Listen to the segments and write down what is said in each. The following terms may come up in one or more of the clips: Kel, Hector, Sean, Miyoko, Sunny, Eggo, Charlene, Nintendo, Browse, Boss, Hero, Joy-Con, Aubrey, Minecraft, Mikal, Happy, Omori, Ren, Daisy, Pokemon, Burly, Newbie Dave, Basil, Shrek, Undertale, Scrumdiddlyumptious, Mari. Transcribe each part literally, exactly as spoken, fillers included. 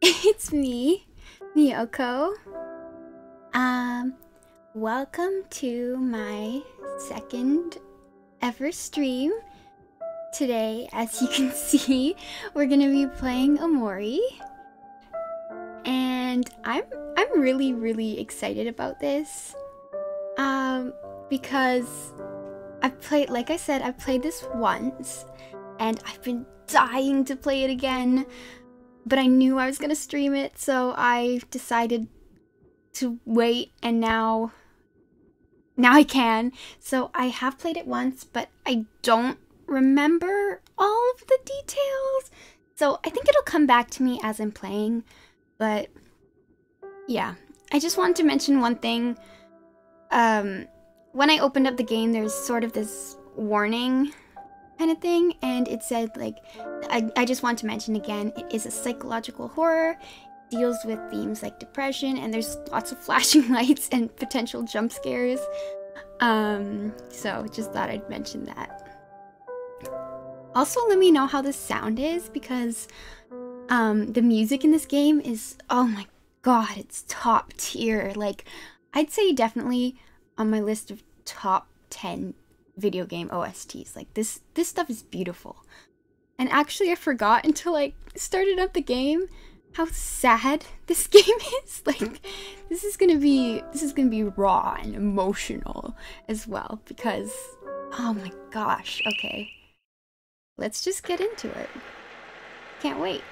It's me, Miyoko. Um, welcome to my second ever stream. Today, as you can see, we're gonna be playing Omori, and I'm I'm really really excited about this. Um, because I've played, like I said, I've played this once, and I've been dying to play it again. But I knew I was gonna stream it, so I decided to wait, and now, now I can. So I have played it once, but I don't remember all of the details. So I think it'll come back to me as I'm playing, but yeah. I just wanted to mention one thing. Um, when I opened up the game, there's sort of this warning kind of thing, and it said, like, I, I just want to mention again, it is a psychological horror, it deals with themes like depression, and there's lots of flashing lights and potential jump scares. Um, so just thought I'd mention that. Also, let me know how the sound is, because um, the music in this game is, oh my god, it's top tier. Like, I'd say definitely on my list of top ten video game O S Ts. Like, this this stuff is beautiful. And actually, I forgot until I started up the game how sad this game is. Like, this is gonna be this is gonna be raw and emotional as well, because oh my gosh. Okay, let's just get into it. Can't wait.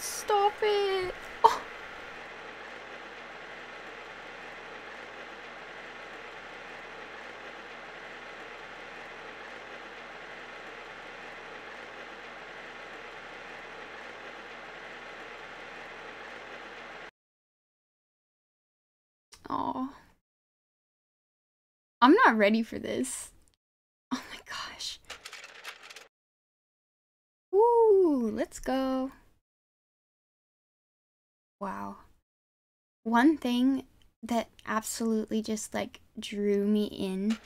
Stop it! Oh. Oh. I'm not ready for this. Oh my gosh. Woo! Let's go. Wow. One thing that absolutely just like drew me in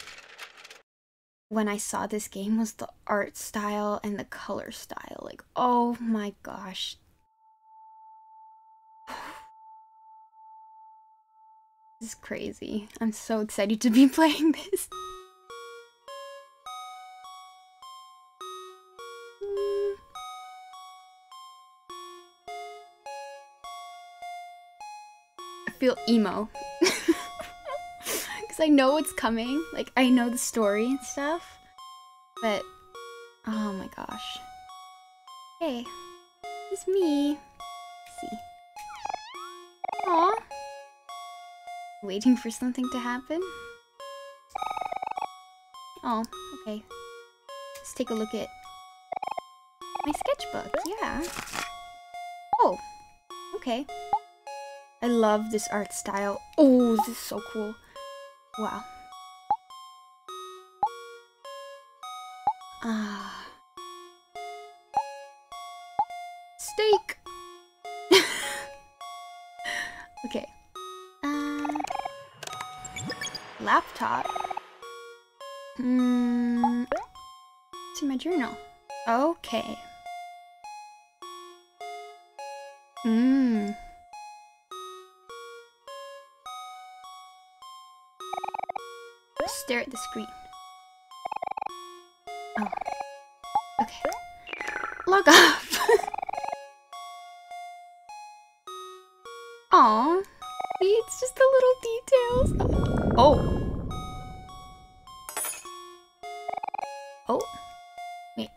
when I saw this game was the art style and the color style. Like, oh my gosh. This is crazy. I'm so excited to be playing this. I feel emo. Because I know what's coming. Like, I know the story and stuff. But, oh my gosh. Hey, it's me. Let's see. Aww. Waiting for something to happen? Oh, okay. Let's take a look at my sketchbook, yeah. Oh, okay. I love this art style. Oh, this is so cool. Wow. Ah. Steak! Okay. Laptop. Hmm. It's in my journal. Okay. Hmm. Stare at the screen. Oh. Okay. Log off. Aw. It's just the little details. Oh. Oh, wait.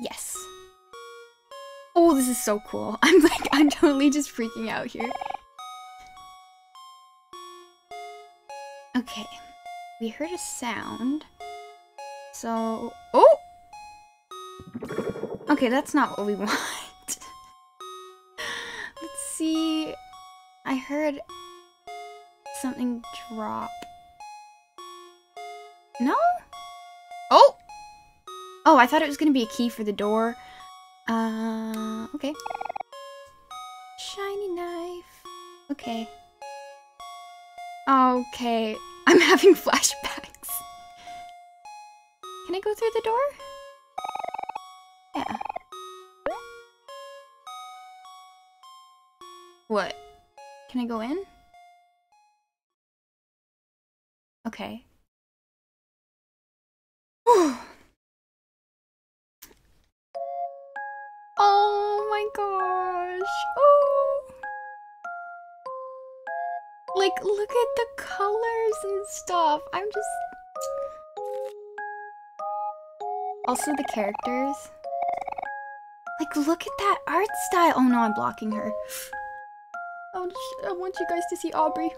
Yes. Oh, this is so cool. I'm like, I'm totally just freaking out here. Okay. We heard a sound. So, oh! Okay, that's not what we want. Let's see. I heard something drop. No? Oh! Oh, I thought it was gonna be a key for the door. Uh, okay. Shiny knife. Okay. Okay. I'm having flashbacks. Can I go through the door? Yeah. What? Can I go in? Okay. Oh my gosh. Oh. Like, look at the colors and stuff. I'm just... Also the characters. Like, look at that art style. Oh no, I'm blocking her. Oh, I want you guys to see Aubrey.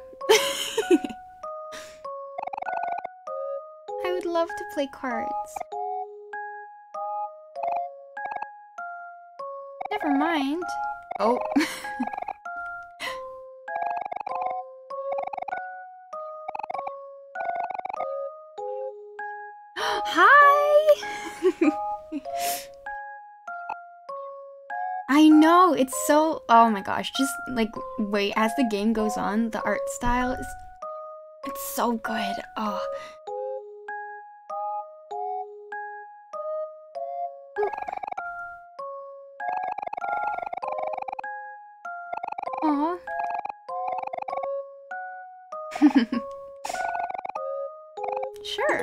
I would love to play cards. Never mind. Oh. Hi! I know, it's so... Oh my gosh, just like, wait, as the game goes on, the art style is... It's so good. Oh. Sure.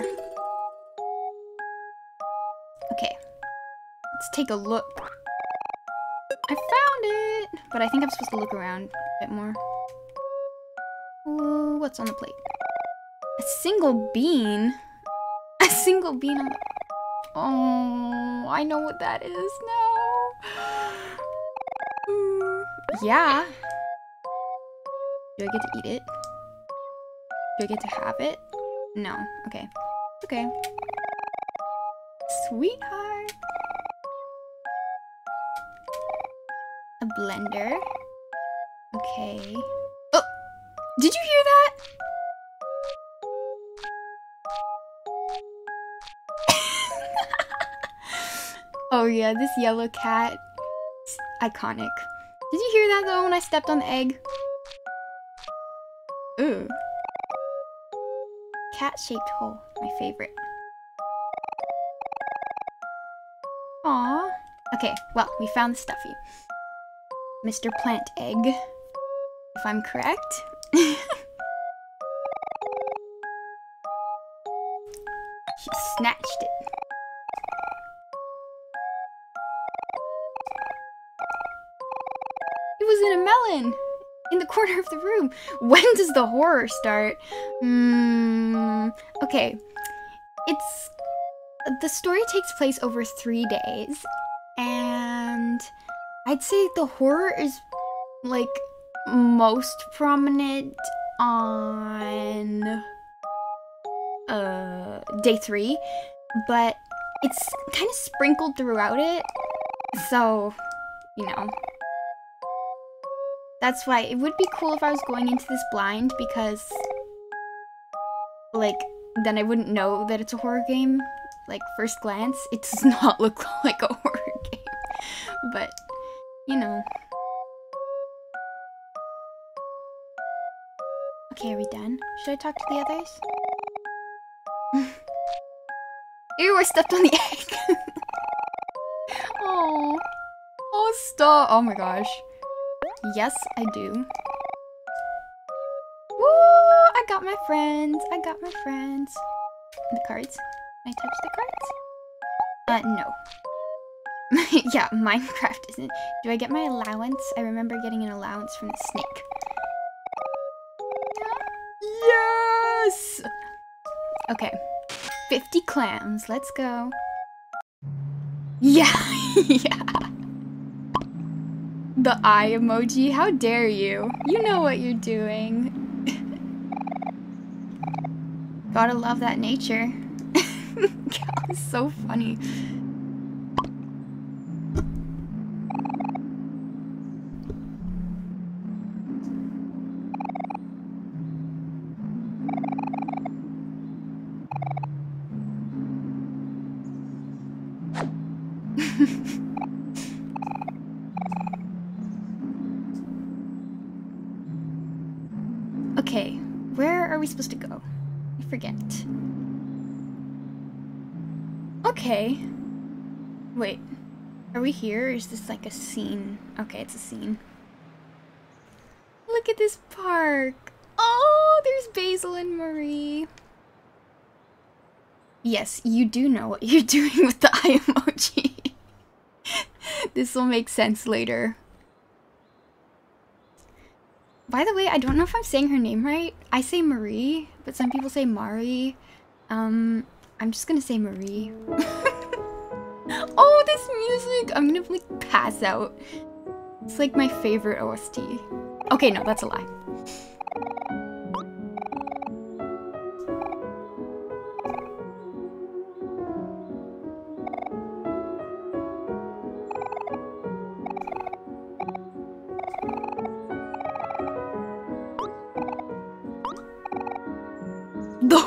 Okay. Let's take a look. I found it! But I think I'm supposed to look around a bit more. Ooh, what's on the plate? A single bean? A single bean on the... Oh, I know what that is now. Yeah. Do I get to eat it? Do I get to have it? No. Okay. Okay. Sweetheart! A blender. Okay. Oh! Did you hear that? Oh yeah, this yellow cat. It's iconic. Did you hear that though when I stepped on the egg? Ooh. Cat-shaped hole, my favorite. Aww. Okay, well, we found the stuffy. Mister Plant Egg, if I'm correct. She snatched it. It was in a melon! In the corner of the room! When does the horror start? Hmm... Okay. It's... The story takes place over three days. And... I'd say the horror is, like, most prominent on... Uh, day three, but it's kind of sprinkled throughout it, so, you know. That's why it would be cool if I was going into this blind, because, like, then I wouldn't know that it's a horror game. Like, first glance, it does not look like a horror game, but, you know. Okay, are we done? Should I talk to the others? Ew, I stepped on the egg! Oh, oh, stop! Oh my gosh. Yes, I do. Woo! I got my friends! I got my friends. The cards? Can I touch the cards? Uh, no. Yeah, Minecraft isn't. Do I get my allowance? I remember getting an allowance from the snake. Yes! Okay. fifty clams, let's go. Yeah, yeah. The eye emoji, how dare you? You know what you're doing. Gotta love that nature. That was so funny. Supposed to go? I forget. Okay. Wait. Are we here? Or is this like a scene? Okay, it's a scene. Look at this park! Oh, there's Basil and Mari. Yes, you do know what you're doing with the eye emoji. This will make sense later. By the way, I don't know if I'm saying her name right. I say Mari, but some people say Mari. Um, I'm just gonna say Mari. Oh, this music! I'm gonna, like, pass out. It's, like, my favorite O S T. Okay, no, that's a lie.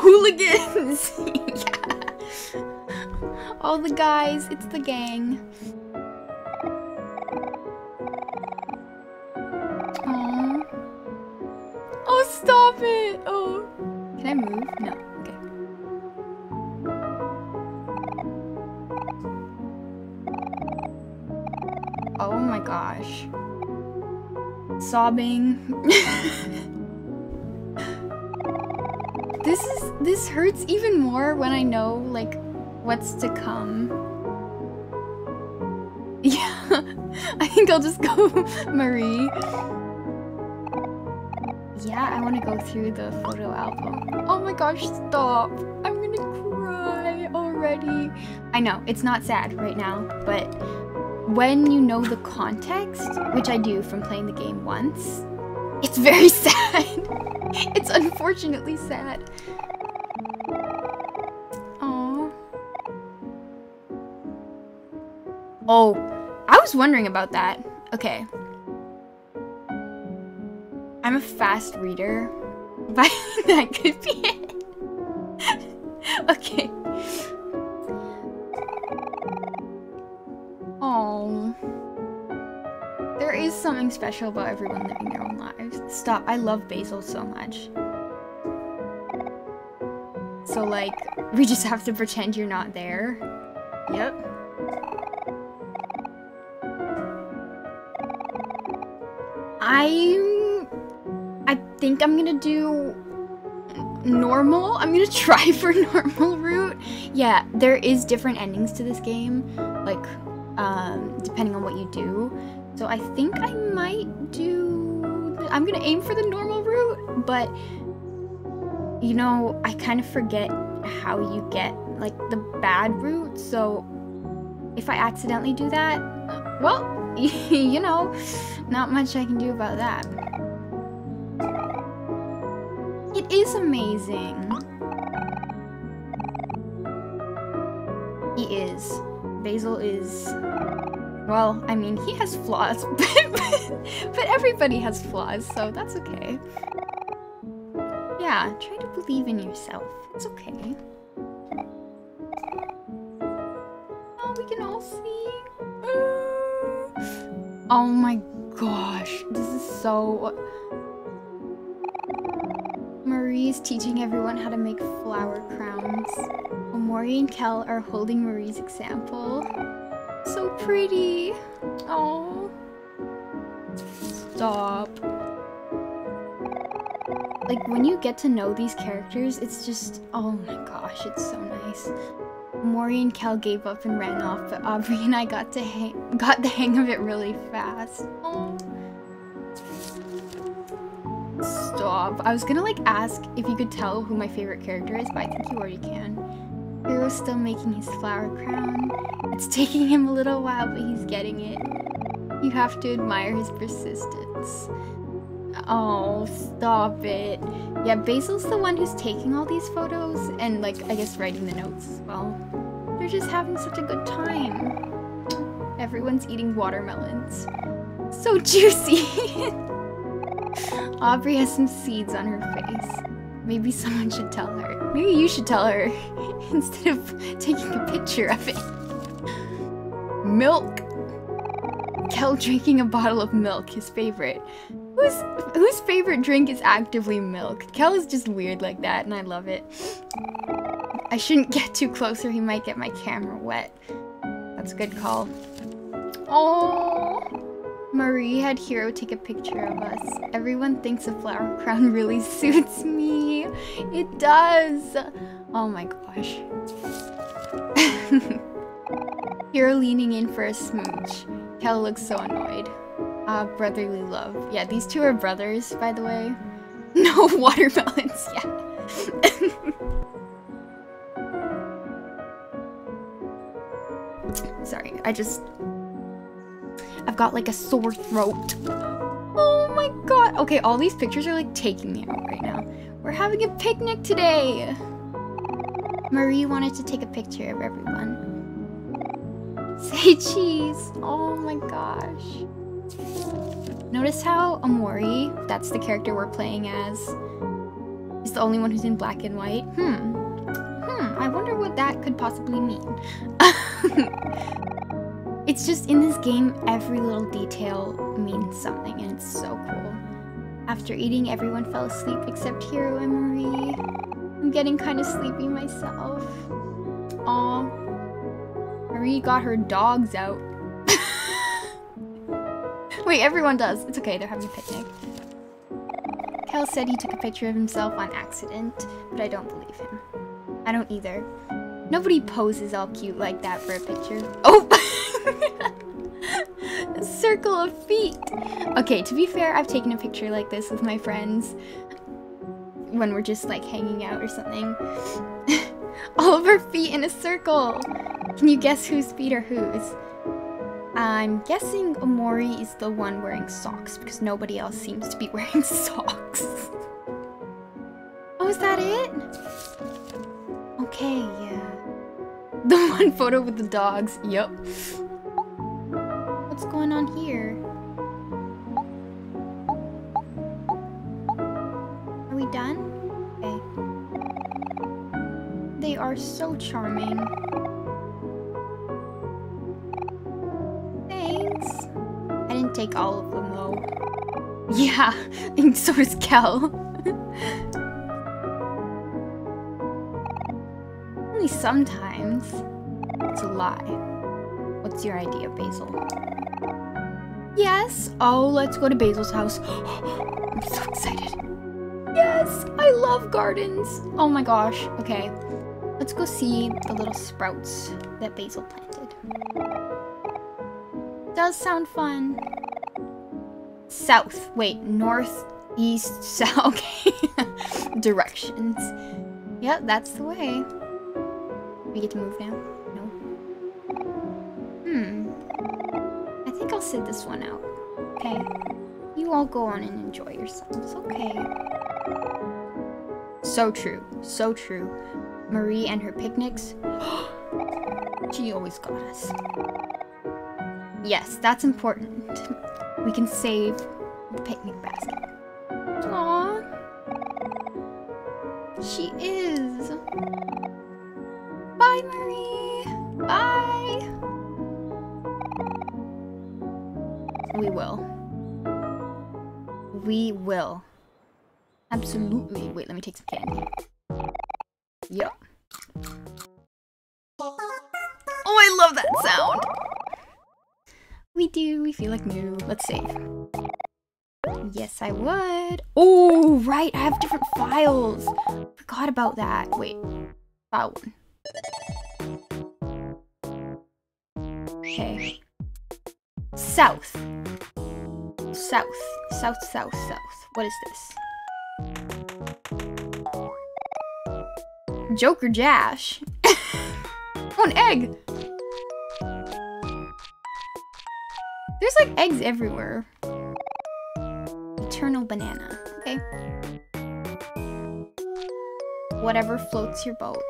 Hooligans! Yeah. All the guys, it's the gang. Aww. Oh, stop it! Oh. Can I move? No. Okay. Oh my gosh. Sobbing. This is- this hurts even more when I know, like, what's to come. Yeah, I think I'll just go Mari. Yeah, I want to go through the photo album. Oh my gosh, stop! I'm gonna cry already. I know, it's not sad right now, but when you know the context, which I do from playing the game once, it's very sad. It's unfortunately sad. Aww. Oh, I was wondering about that. Okay. I'm a fast reader, but that could be it. Okay. Oh. There is something special about everyone living their own lives. Stop, I love Basil so much. So like, we just have to pretend you're not there. Yep. I'm... I think I'm gonna do normal. I'm gonna try for normal route. Yeah, there is different endings to this game, like, um, depending on what you do. So I think I might do... I'm gonna aim for the normal route, but... You know, I kind of forget how you get, like, the bad route, so if I accidentally do that, well, you know, not much I can do about that. It is amazing. He is. Basil is... Well, I mean, he has flaws, but, but everybody has flaws, so that's okay. Yeah, try to believe in yourself. It's okay. Oh, we can all see. Oh my gosh, this is so... Marie's teaching everyone how to make flower crowns. Omori and Kel are holding Marie's example. So pretty. Oh. Stop. Like, when you get to know these characters, it's just, oh my gosh, it's so nice. Mari and Kel gave up and ran off, but Aubrey and I got to hang- got the hang of it really fast. Oh. Stop. I was gonna, like, ask if you could tell who my favorite character is, but I think you already can. Hero's still making his flower crown. It's taking him a little while, but he's getting it. You have to admire his persistence. Oh, stop it. Yeah, Basil's the one who's taking all these photos and, like, I guess writing the notes as well. They're just having such a good time. Everyone's eating watermelons. So juicy! Aubrey has some seeds on her face. Maybe someone should tell her. Maybe you should tell her instead of taking a picture of it. Milk! Kel drinking a bottle of milk, his favorite. Who's, whose favorite drink is actively milk? Kel is just weird like that, and I love it. I shouldn't get too close or he might get my camera wet. That's a good call. Oh, Marie had Hero take a picture of us. Everyone thinks a flower crown really suits me. It does. Oh my gosh. Hero leaning in for a smooch. Kel looks so annoyed. Uh, brotherly love. Yeah, these two are brothers, by the way. No watermelons, yeah. Sorry, I just... I've got like a sore throat. Oh my god. Okay, all these pictures are like taking me out right now. We're having a picnic today. Marie wanted to take a picture of everyone. Say cheese. Oh my gosh. Notice how Omori, that's the character we're playing as, is the only one who's in black and white. Hmm. Hmm, I wonder what that could possibly mean. It's just in this game, every little detail means something, and it's so cool. After eating, everyone fell asleep except Hero and Marie. I'm getting kind of sleepy myself. Aw. Marie got her dogs out. Wait, everyone does. It's okay, they're having a picnic. Kel said he took a picture of himself on accident, but I don't believe him. I don't either. Nobody poses all cute like that for a picture. Oh! A circle of feet! Okay, to be fair, I've taken a picture like this with my friends when we're just like hanging out or something. All of our feet in a circle! Can you guess whose feet are whose? I'm guessing Omori is the one wearing socks because nobody else seems to be wearing socks. Oh, is that it? Okay, yeah. The one photo with the dogs, yep. What's going on here? Are we done? Okay. They are so charming. I didn't take all of them though. Yeah, and so is Kel. Only sometimes. It's a lie. What's your idea, Basil? Yes! Oh, let's go to Basil's house. I'm so excited. Yes! I love gardens! Oh my gosh. Okay. Let's go see the little sprouts that Basil planted. Does sound fun. South. Wait, north, east, south. Okay. Directions. Yep, that's the way. We get to move now? No. Hmm. I think I'll sit this one out. Okay. You all go on and enjoy yourselves. Okay. So true. So true. Marie and her picnics. She always got us. Yes, that's important. We can save the picnic basket. Aww. She is. Bye, Marie. Bye. We will. We will. Absolutely. Wait, let me take some candy. Yep. Oh, I love that sound. We do. We feel like new. Let's save. Yes, I would. Oh, right. I have different files. Forgot about that. Wait. File one. Okay. South. South. South, south, south. What is this? Joker Jash. Oh, an egg! There's like eggs everywhere. Eternal banana. Okay. Whatever floats your boat.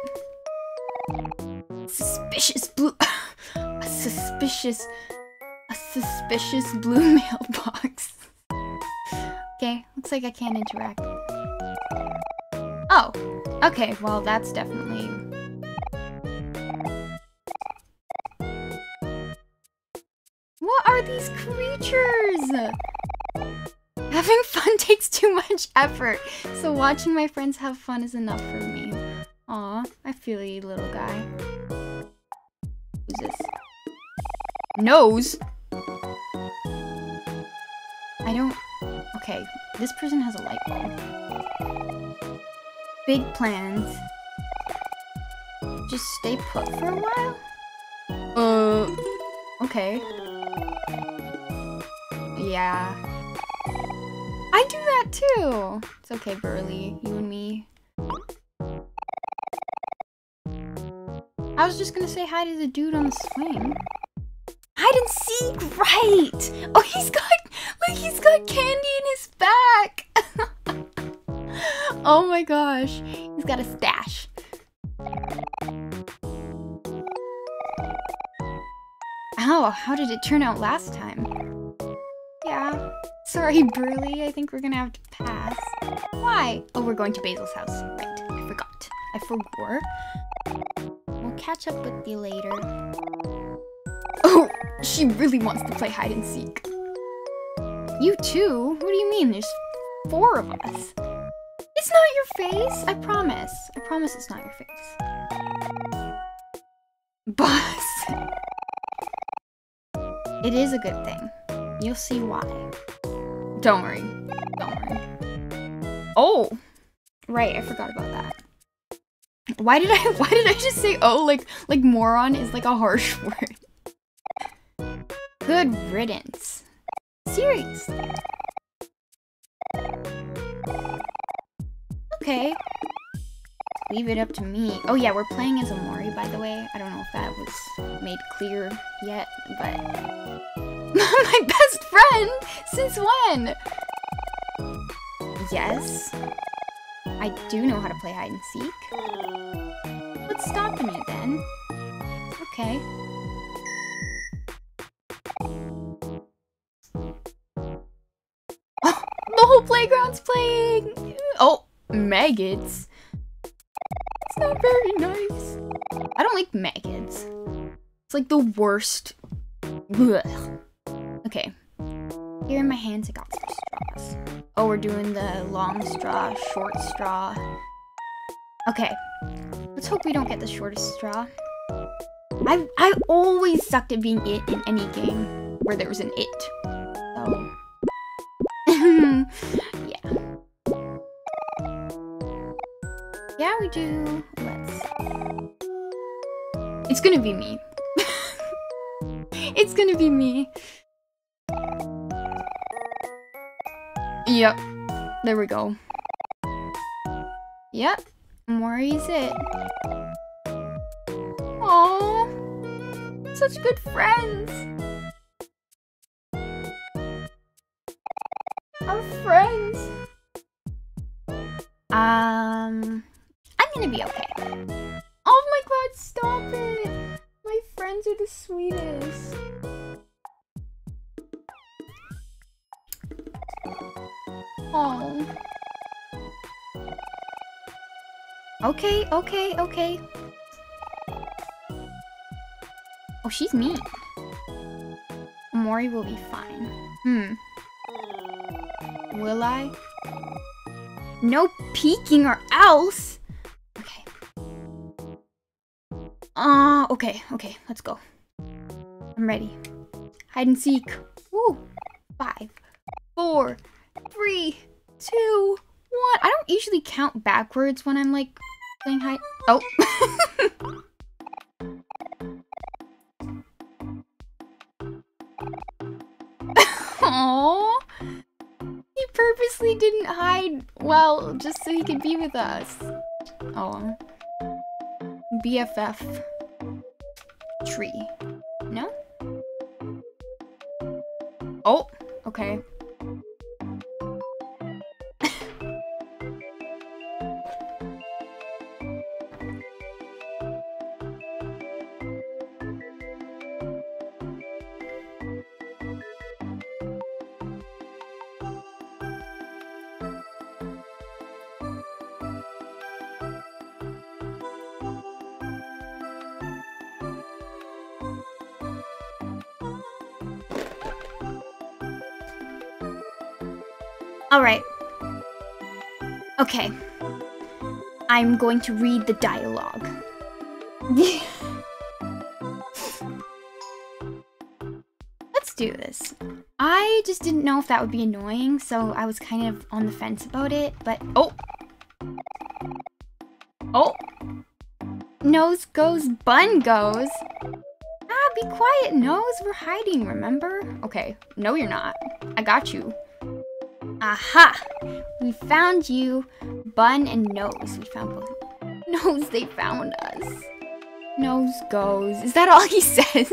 Suspicious blue. A suspicious. A suspicious blue mailbox. Okay, looks like I can't interact. Oh. Okay, well, that's definitely... What are these creatures? Having fun takes too much effort, so watching my friends have fun is enough for me. Aw, I feel you, little guy. Who's this? Nose? I don't... Okay, this person has a light bulb. Big plans. Just stay put for a while? Uh, okay. Yeah. I do that too! It's okay, Burly. You and me. I was just gonna say hi to the dude on the swing. Hide and seek! Right! Oh, he's got, like, he's got candy in his back! Oh my gosh, he's got a stash. Oh, how did it turn out last time? Yeah. Sorry, Burly, I think we're gonna have to pass. Why? Oh, we're going to Basil's house. Right, I forgot. I forgot. We'll catch up with you later. Oh, she really wants to play hide and seek. You too? What do you mean? There's four of us. It's not your face! I promise. I promise it's not your face. Boss! It is a good thing. You'll see why. Don't worry. Don't worry. Oh! Right, I forgot about that. Why did I- why did I just say oh? Like, like moron is like a harsh word. Good riddance. Seriously. Okay. Leave it up to me. Oh yeah, we're playing as Omori, by the way. I don't know if that was made clear yet, but... My best friend! Since when? Yes. I do know how to play hide and seek. What's stopping you then? Okay. Oh, the whole playground's playing! Oh! Maggots? It's not very nice. I don't like maggots. It's like the worst. Ugh. Okay. Here in my hands, I got some straws. Oh, we're doing the long straw, short straw. Okay, let's hope we don't get the shortest straw. I I always sucked at being it in any game where there was an it. So, yeah. Yeah, we do. Let's see. It's gonna be me. It's gonna be me. Yep. There we go. Yep. Omori is it. Aww. Such good friends. Our friends. Um, I'm gonna be okay. Oh my god, stop it. My friends are the sweetest. Aww. Okay, okay, okay. Oh, she's mean. Omori will be fine. Hmm. Will I? No peeking or else! Okay. Uh, okay, okay, let's go. I'm ready. Hide and seek. Woo! Five, four, three, two, one. I don't usually count backwards when I'm like... Hi. Oh. Aww. He purposely didn't hide well just so he could be with us. Oh. B F F. Tree. No? Oh. Okay. Alright. Okay. I'm going to read the dialogue. Let's do this. I just didn't know if that would be annoying, so I was kind of on the fence about it, but... Oh! Oh! Nose goes, bun goes! Ah, be quiet, Nose! We're hiding, remember? Okay. No, you're not. I got you. Aha! We found you, Bun and Nose. We found both. Nose, they found us. Nose goes. Is that all he says?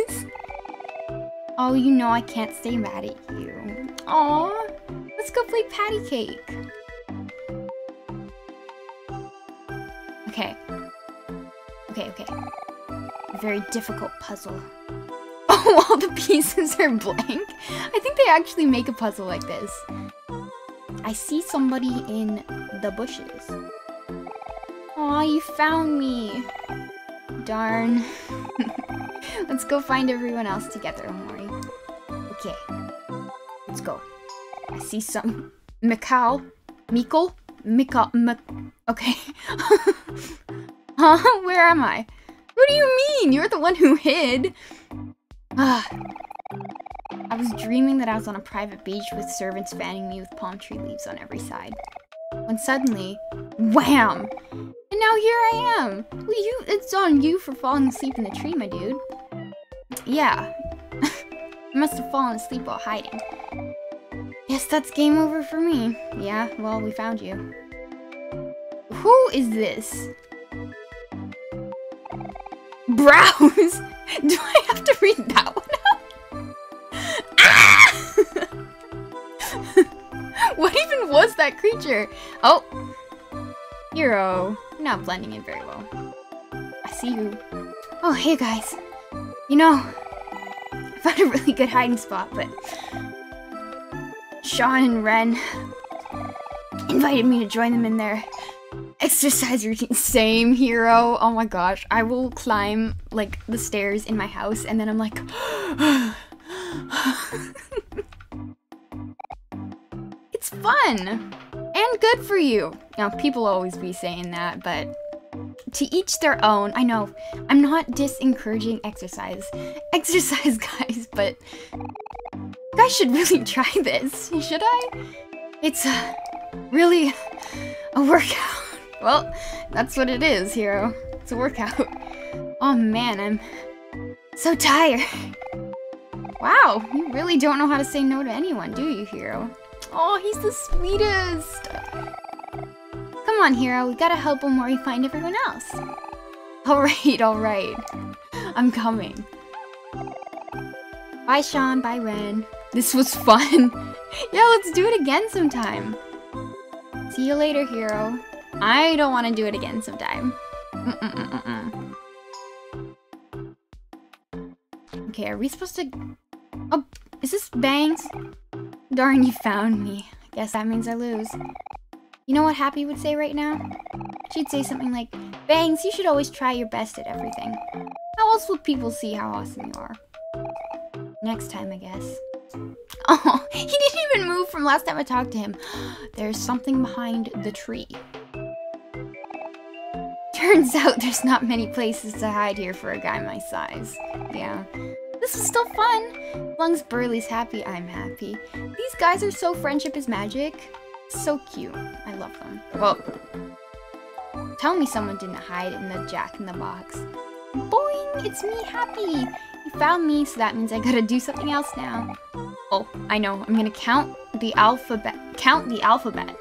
Oh, you know I can't stay mad at you. Aw, let's go play patty cake. Okay. Okay, okay. A very difficult puzzle. Oh, all the pieces are blank. I think they actually make a puzzle like this. I see somebody in the bushes. Aw, you found me. Darn. Let's go find everyone else together, Omori. Okay. Let's go. I see some... Mikal? Mikal? Mikal... M okay. Huh? Where am I? What do you mean? You're the one who hid. Ah. I was dreaming that I was on a private beach with servants fanning me with palm tree leaves on every side. When suddenly, wham! And now here I am! Well, you, it's on you for falling asleep in the tree, my dude. Yeah. I must have fallen asleep while hiding. Yes, that's game over for me. Yeah, well, we found you. Who is this? Browse! Do I have to read that one? What even was that creature? Oh! Hero. Not blending in very well. I see you. Oh, hey guys. You know, I found a really good hiding spot, but... Sean and Ren invited me to join them in their exercise routine. Same, Hero. Oh my gosh. I will climb, like, the stairs in my house, and then I'm like... fun and good for you. Now, people always be saying that, but to each their own. I know, I'm not disencouraging exercise. Exercise, guys, but you guys should really try this. Should I? It's uh, really a workout. Well, that's what it is, Hero. It's a workout. Oh man, I'm so tired. Wow, you really don't know how to say no to anyone, do you, Hero? Oh, he's the sweetest! Come on, Hero, we gotta help Omori find everyone else. Alright, alright. I'm coming. Bye, Sean, bye, Ren. This was fun. Yeah, let's do it again sometime. See you later, Hero. I don't want to do it again sometime. Mm-mm-mm-mm. Okay, are we supposed to... Oh, is this Bangs? Darn, you found me. I guess that means I lose. You know what Happy would say right now? She'd say something like, Bangs, you should always try your best at everything. How else will people see how awesome you are? Next time, I guess. Oh, he didn't even move from last time I talked to him. There's something behind the tree. Turns out there's not many places to hide here for a guy my size. Yeah. This is still fun! As long as Burly's happy, I'm happy. These guys are so friendship is magic. So cute. I love them. Well, tell me someone didn't hide in the jack-in-the-box. Boing! It's me, Happy! You found me, so that means I gotta do something else now. Oh, I know. I'm gonna count the alphabet. Count the alphabet.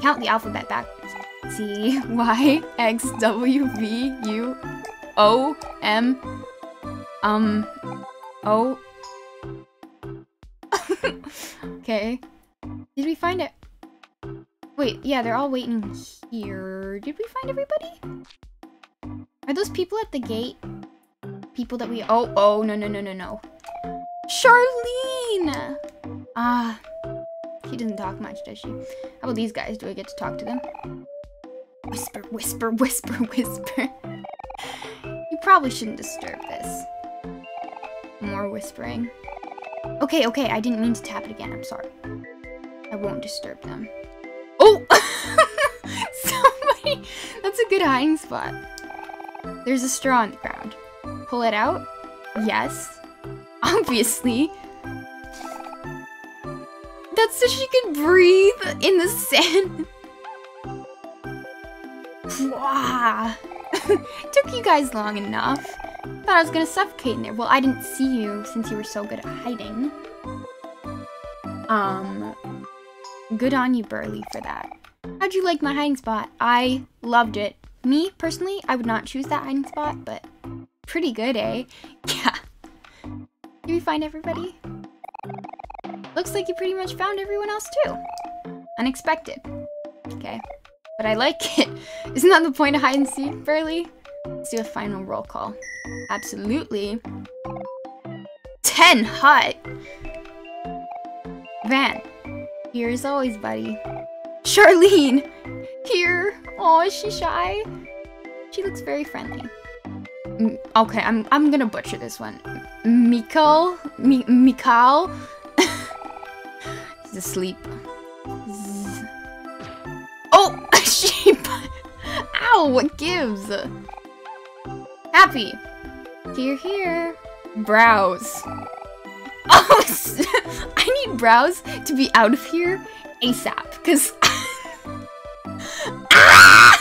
Count the alphabet backwards. C, Y, X, W, V, U, O, M... Um, oh. Okay. Did we find it? Wait, yeah, they're all waiting here. Did we find everybody? Are those people at the gate? People that we- Oh, oh, no, no, no, no, no. Charlene! Ah. She doesn't talk much, does she? How about these guys? Do I get to talk to them? Whisper, whisper, whisper, whisper. You probably shouldn't disturb this. More whispering. Okay, okay, I didn't mean to tap it again, I'm sorry. I won't disturb them. Oh! Somebody! That's a good hiding spot. There's a straw on the ground. Pull it out? Yes. Obviously. That's so she can breathe in the sand. Wow. Took you guys long enough. Thought I was gonna suffocate in there. Well, I didn't see you since you were so good at hiding. Um, good on you, Burly, for that. How'd you like my hiding spot? I loved it. Me, personally, I would not choose that hiding spot, but pretty good, eh? Yeah. Did we find everybody? Looks like you pretty much found everyone else, too. Unexpected. Okay. But I like it. Isn't that the point of hide and seek, Burly? Let's do a final roll call. Absolutely. Ten hot. Van. Here as always, buddy. Charlene. Here. Oh, is she shy? She looks very friendly. M okay, I'm I'm gonna butcher this one. Mikal. Mi Mikal. He's asleep. Z oh. Sheep! Ow, what gives? Happy! Here, here. Browse. Oh, I need Browse to be out of here ASAP, because... ah!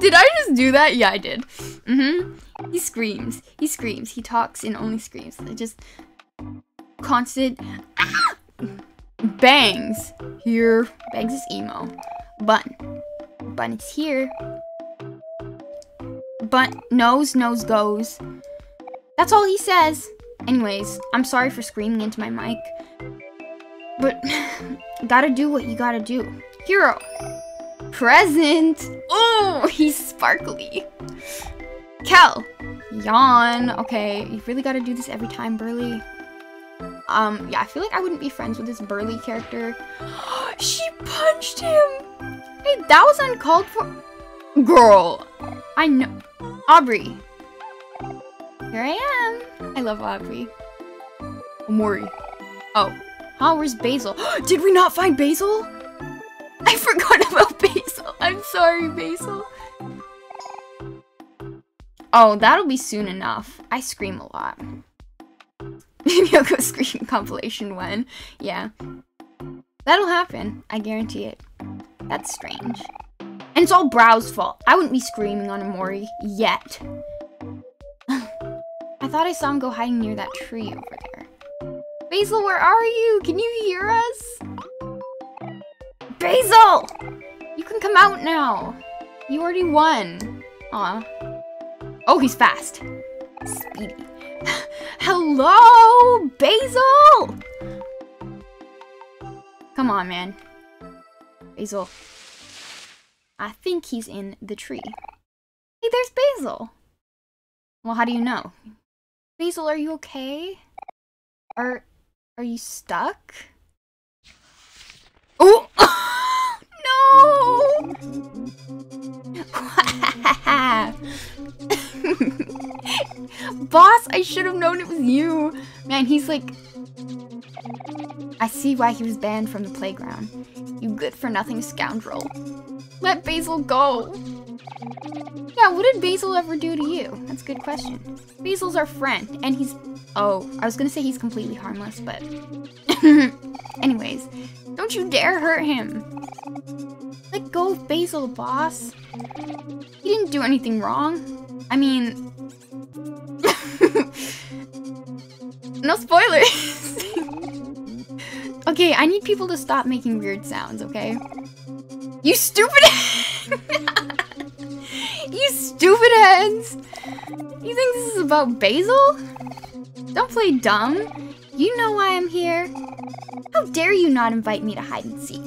Did I just do that? Yeah, I did. Mm-hmm. He screams. He screams. He talks and only screams. Just... constant... ah! Bangs here. Bangs is emo. Bun. Bun is here. Bun nose, nose goes. That's all he says. Anyways, I'm sorry for screaming into my mic. But gotta do what you gotta do. Hero. Present. Oh, he's sparkly. Kel. Yawn. Okay, you really gotta do this every time, Burly. Um, yeah, I feel like I wouldn't be friends with this Burly character. She punched him! Hey, that was uncalled for. Girl! I know. Aubrey. Here I am. I love Aubrey. Omori. Oh. Huh, where's Basil? Did we not find Basil? I forgot about Basil. I'm sorry, Basil. Oh, that'll be soon enough. I scream a lot. Miyoko scream compilation when. Yeah. That'll happen. I guarantee it. That's strange. And it's all Browse's fault. I wouldn't be screaming on Omori yet. I thought I saw him go hiding near that tree over there. Basil, where are you? Can you hear us? Basil! You can come out now. You already won. Aw. Oh, he's fast. Speedy. Hello, Basil! Come on, man. Basil. I think he's in the tree. Hey, there's Basil! Well, how do you know? Basil, are you okay? Are... are you stuck? Oh! No! Boss, I should have known it was you! Man, he's like... I see why he was banned from the playground. You good-for-nothing scoundrel. Let Basil go! Yeah, what did Basil ever do to you? That's a good question. Basil's our friend, and he's... Oh, I was gonna say he's completely harmless, but... Anyways, don't you dare hurt him! Let go of Basil, boss! He didn't do anything wrong. I mean... No spoilers! Okay, I need people to stop making weird sounds, okay? You stupid You stupid heads! You think this is about Basil? Don't play dumb. You know why I'm here. How dare you not invite me to hide and seek?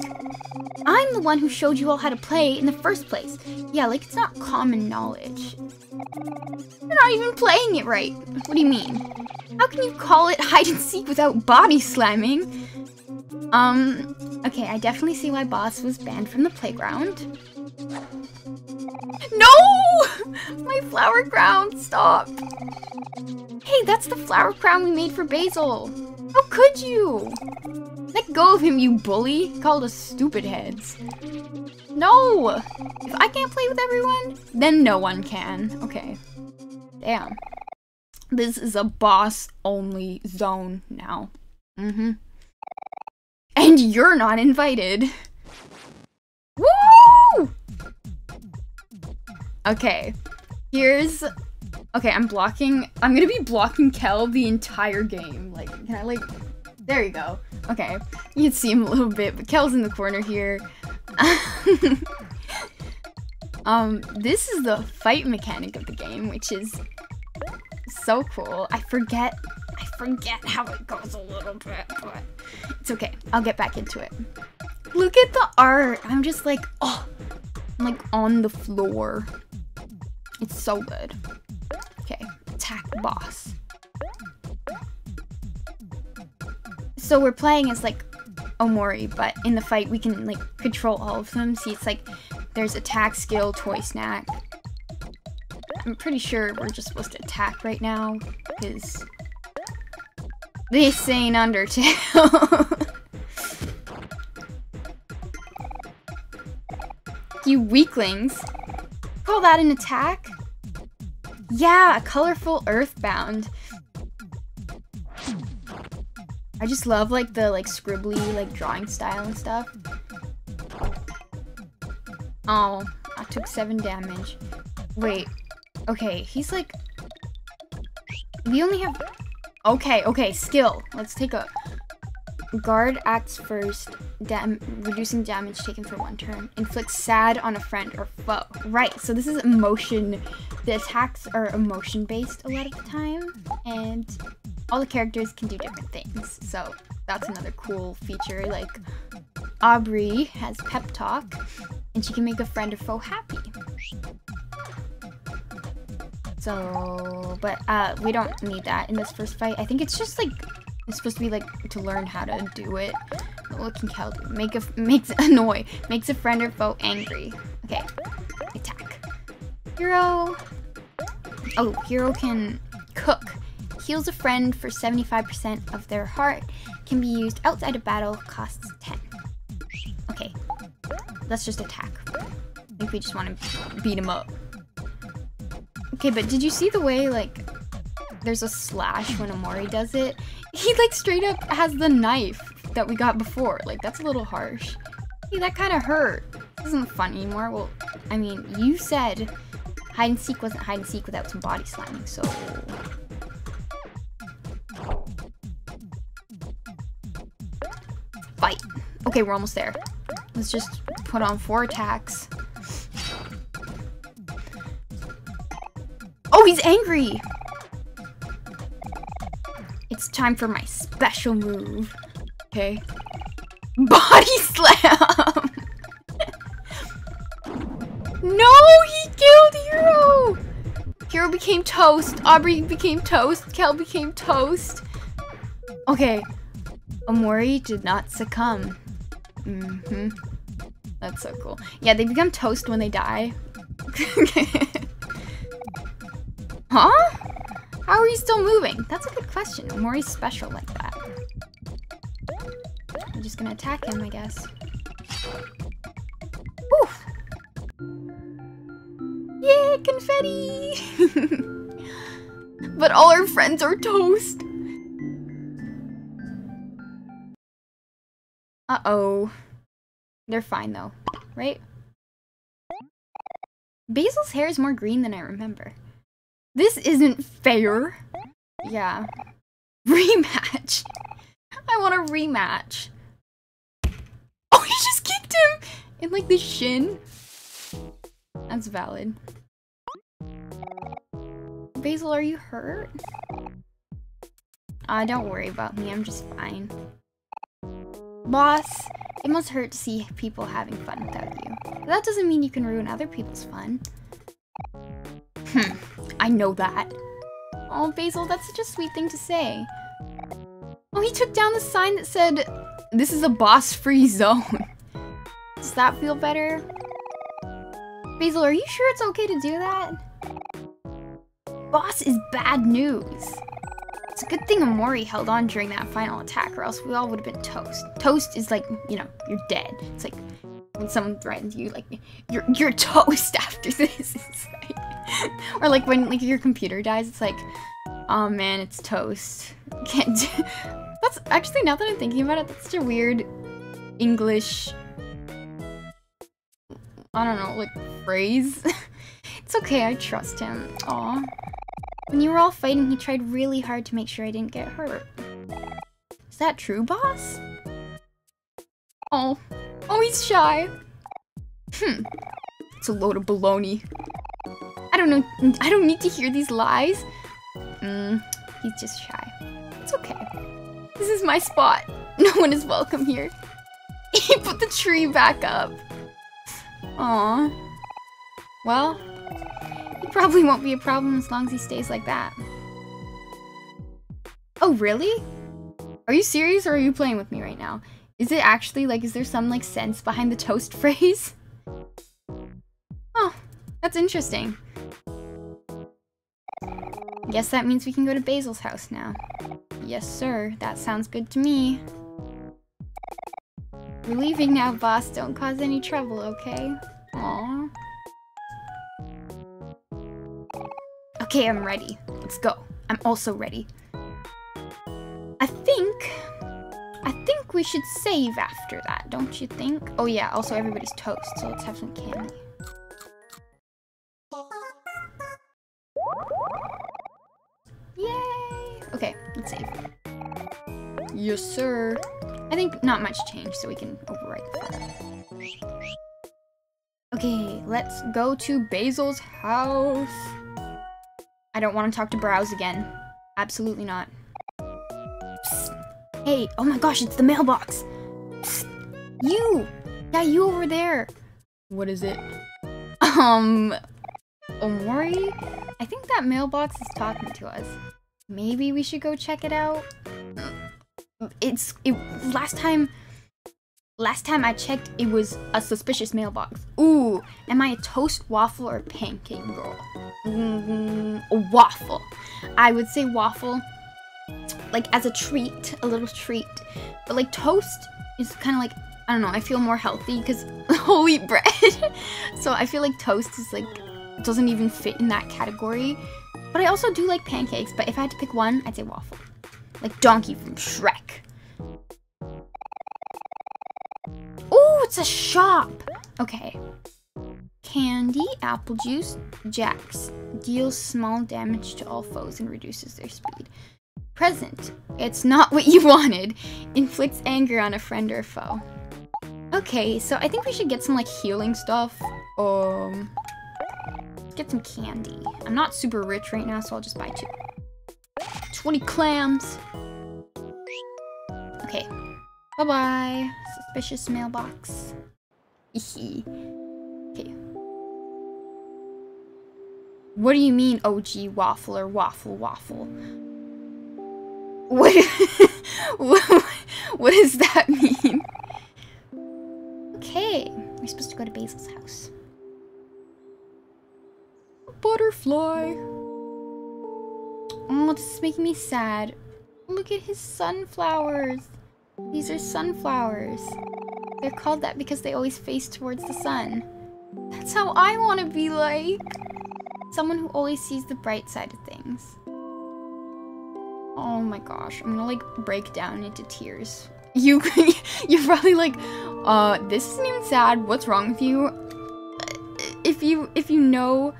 I'm the one who showed you all how to play in the first place. Yeah, like it's not common knowledge. You're not even playing it right. What do you mean? How can you call it hide and seek without body slamming? Um, okay, I definitely see why Boss was banned from the playground. No! My flower crown, stop! Hey, that's the flower crown we made for Basil! How could you? Let go of him, you bully! Called us stupid heads. No! If I can't play with everyone, then no one can. Okay. Damn. This is a Boss-only zone now. Mm-hmm. And you're not invited. Woo! Okay, here's... Okay, I'm blocking... I'm gonna be blocking Kel the entire game. Like, can I like... There you go. Okay, you can see him a little bit, but Kel's in the corner here. um, this is the fight mechanic of the game, which is so cool. I forget... I forget how it goes a little bit, but it's okay. I'll get back into it. Look at the art. I'm just like, oh, I'm like on the floor. It's so good. Okay, attack boss. So we're playing as like Omori, but in the fight we can like control all of them. See, it's like there's attack, skill, toy snack. I'm pretty sure we're just supposed to attack right now because... This ain't Undertale. You weaklings. Call that an attack? Yeah, a colorful earthbound. I just love like the like scribbly like drawing style and stuff. Oh, I took seven damage. Wait. Okay, he's like... We only have... Okay, okay, skill. Let's take a... Guard acts first, dam reducing damage taken for one turn. Inflicts sad on a friend or foe. Right, so this is emotion. The attacks are emotion-based a lot of the time. And all the characters can do different things. So that's another cool feature. Like, Aubrey has pep talk. And she can make a friend or foe happy. So, but uh, we don't need that in this first fight. I think it's just like, it's supposed to be like, to learn how to do it. What can Kel do? Make a, makes, annoy, makes a friend or foe angry. Okay, attack. Hero. Oh, Hero can cook. heals a friend for seventy-five percent of their heart, can be used outside of battle, costs ten. Okay, let's just attack. I think we just want to beat him up. Okay, but did you see the way, like, there's a slash when Omori does it? He, like, straight up has the knife that we got before. Like, that's a little harsh. Hey, that kind of hurt. This isn't fun anymore. Well, I mean, you said hide and seek wasn't hide and seek without some body slamming, so... Fight. Okay, we're almost there. Let's just put on four attacks. Oh, he's angry! It's time for my special move. Okay. Body slam! No, he killed Hero! Hero became toast. Aubrey became toast. Kel became toast. Okay. Omori did not succumb. Mm-hmm. That's so cool. Yeah, they become toast when they die. Huh? How are you still moving? That's a good question. Omori's special like that. I'm just gonna attack him, I guess. Oof! Yay, confetti! But all our friends are toast! Uh-oh. They're fine, though. Right? Basil's hair is more green than I remember. This isn't fair! Yeah. Rematch! I want a rematch! Oh, he just kicked him in, like, the shin. That's valid. Basil, are you hurt? Ah, uh, don't worry about me. I'm just fine. Boss, it must hurt to see people having fun without you. But that doesn't mean you can ruin other people's fun. Hmm. I know that. Oh, Basil, that's such a sweet thing to say. Oh, he took down the sign that said, "This is a boss-free zone." Does that feel better? Basil, are you sure it's okay to do that? Boss is bad news. It's a good thing Omori held on during that final attack, or else we all would have been toast. Toast is like, you know, you're dead. It's like when someone threatens you, like, you're you're toast after this. It's like, or like when like your computer dies, it's like, oh man, it's toast. Can't do. That's actually, now that I'm thinking about it, that's such a weird English, I don't know, like, phrase. It's okay, I trust him. Aw. When you were all fighting, he tried really hard to make sure I didn't get hurt. Is that true, boss? Oh. Oh, he's shy. Hmm. It's a load of baloney. I don't know. I don't need to hear these lies. Mm. He's just shy. It's okay. This is my spot. No one is welcome here. He put the tree back up. Aww. Well, he probably won't be a problem as long as he stays like that. Oh, really? Are you serious, or are you playing with me right now? Is it actually, like, is there some, like, sense behind the toast phrase? Oh, that's interesting. Guess that means we can go to Basil's house now. Yes, sir. That sounds good to me. We're leaving now, boss. Don't cause any trouble, okay? Aww. Okay, I'm ready. Let's go. I'm also ready. I think... I think we should save after that, don't you think? Oh yeah, also everybody's toast, so let's have some candy. Yay! Okay, let's save. Yes, sir. I think not much changed, so we can overwrite that. Okay, let's go to Basil's house. I don't want to talk to Browse again. Absolutely not. Psst. Hey, oh my gosh, it's the mailbox. Psst. You! Yeah, you over there. What is it? Um, Omori? I think that mailbox is talking to us. Maybe we should go check it out? It's, it, last time, last time I checked, it was a suspicious mailbox. Ooh, am I a toast, waffle, or pancake girl? Mm, a waffle. I would say waffle, like as a treat, a little treat. But like toast is kind of like, I don't know, I feel more healthy because whole wheat bread. So I feel like toast is like, doesn't even fit in that category. But I also do like pancakes, but if I had to pick one, I'd say waffle. Like Donkey from Shrek. Oh, it's a shop. Okay. Candy, apple juice, Jax. Deals small damage to all foes and reduces their speed. Present. It's not what you wanted. Inflicts anger on a friend or foe. Okay, so I think we should get some like healing stuff. Um, let's get some candy. I'm not super rich right now, so I'll just buy two. twenty clams. Okay. Bye-bye. Suspicious mailbox. Hee. Okay. What do you mean, O G waffler, waffle, waffle? What, what, what does that mean? Okay. We're supposed to go to Basil's house. Butterfly. Oh, this is making me sad. Look at his sunflowers. These are sunflowers. They're called that because they always face towards the sun. That's how I want to be like. Someone who always sees the bright side of things. Oh my gosh, I'm gonna like break down into tears. You, you're probably like, uh, this isn't even sad, what's wrong with you? If you, if you know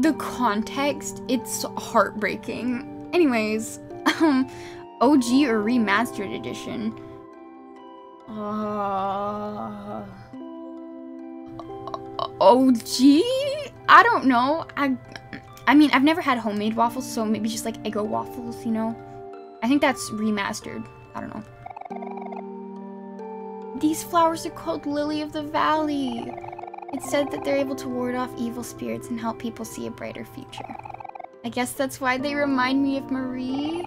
the context, it's heartbreaking. Anyways, um, O G or Remastered Edition. Uh, O G? I don't know. I, I mean, I've never had homemade waffles, so maybe just like Eggo waffles, you know? I think that's remastered. I don't know. These flowers are called Lily of the Valley. It's said that they're able to ward off evil spirits and help people see a brighter future. I guess that's why they remind me of Mari.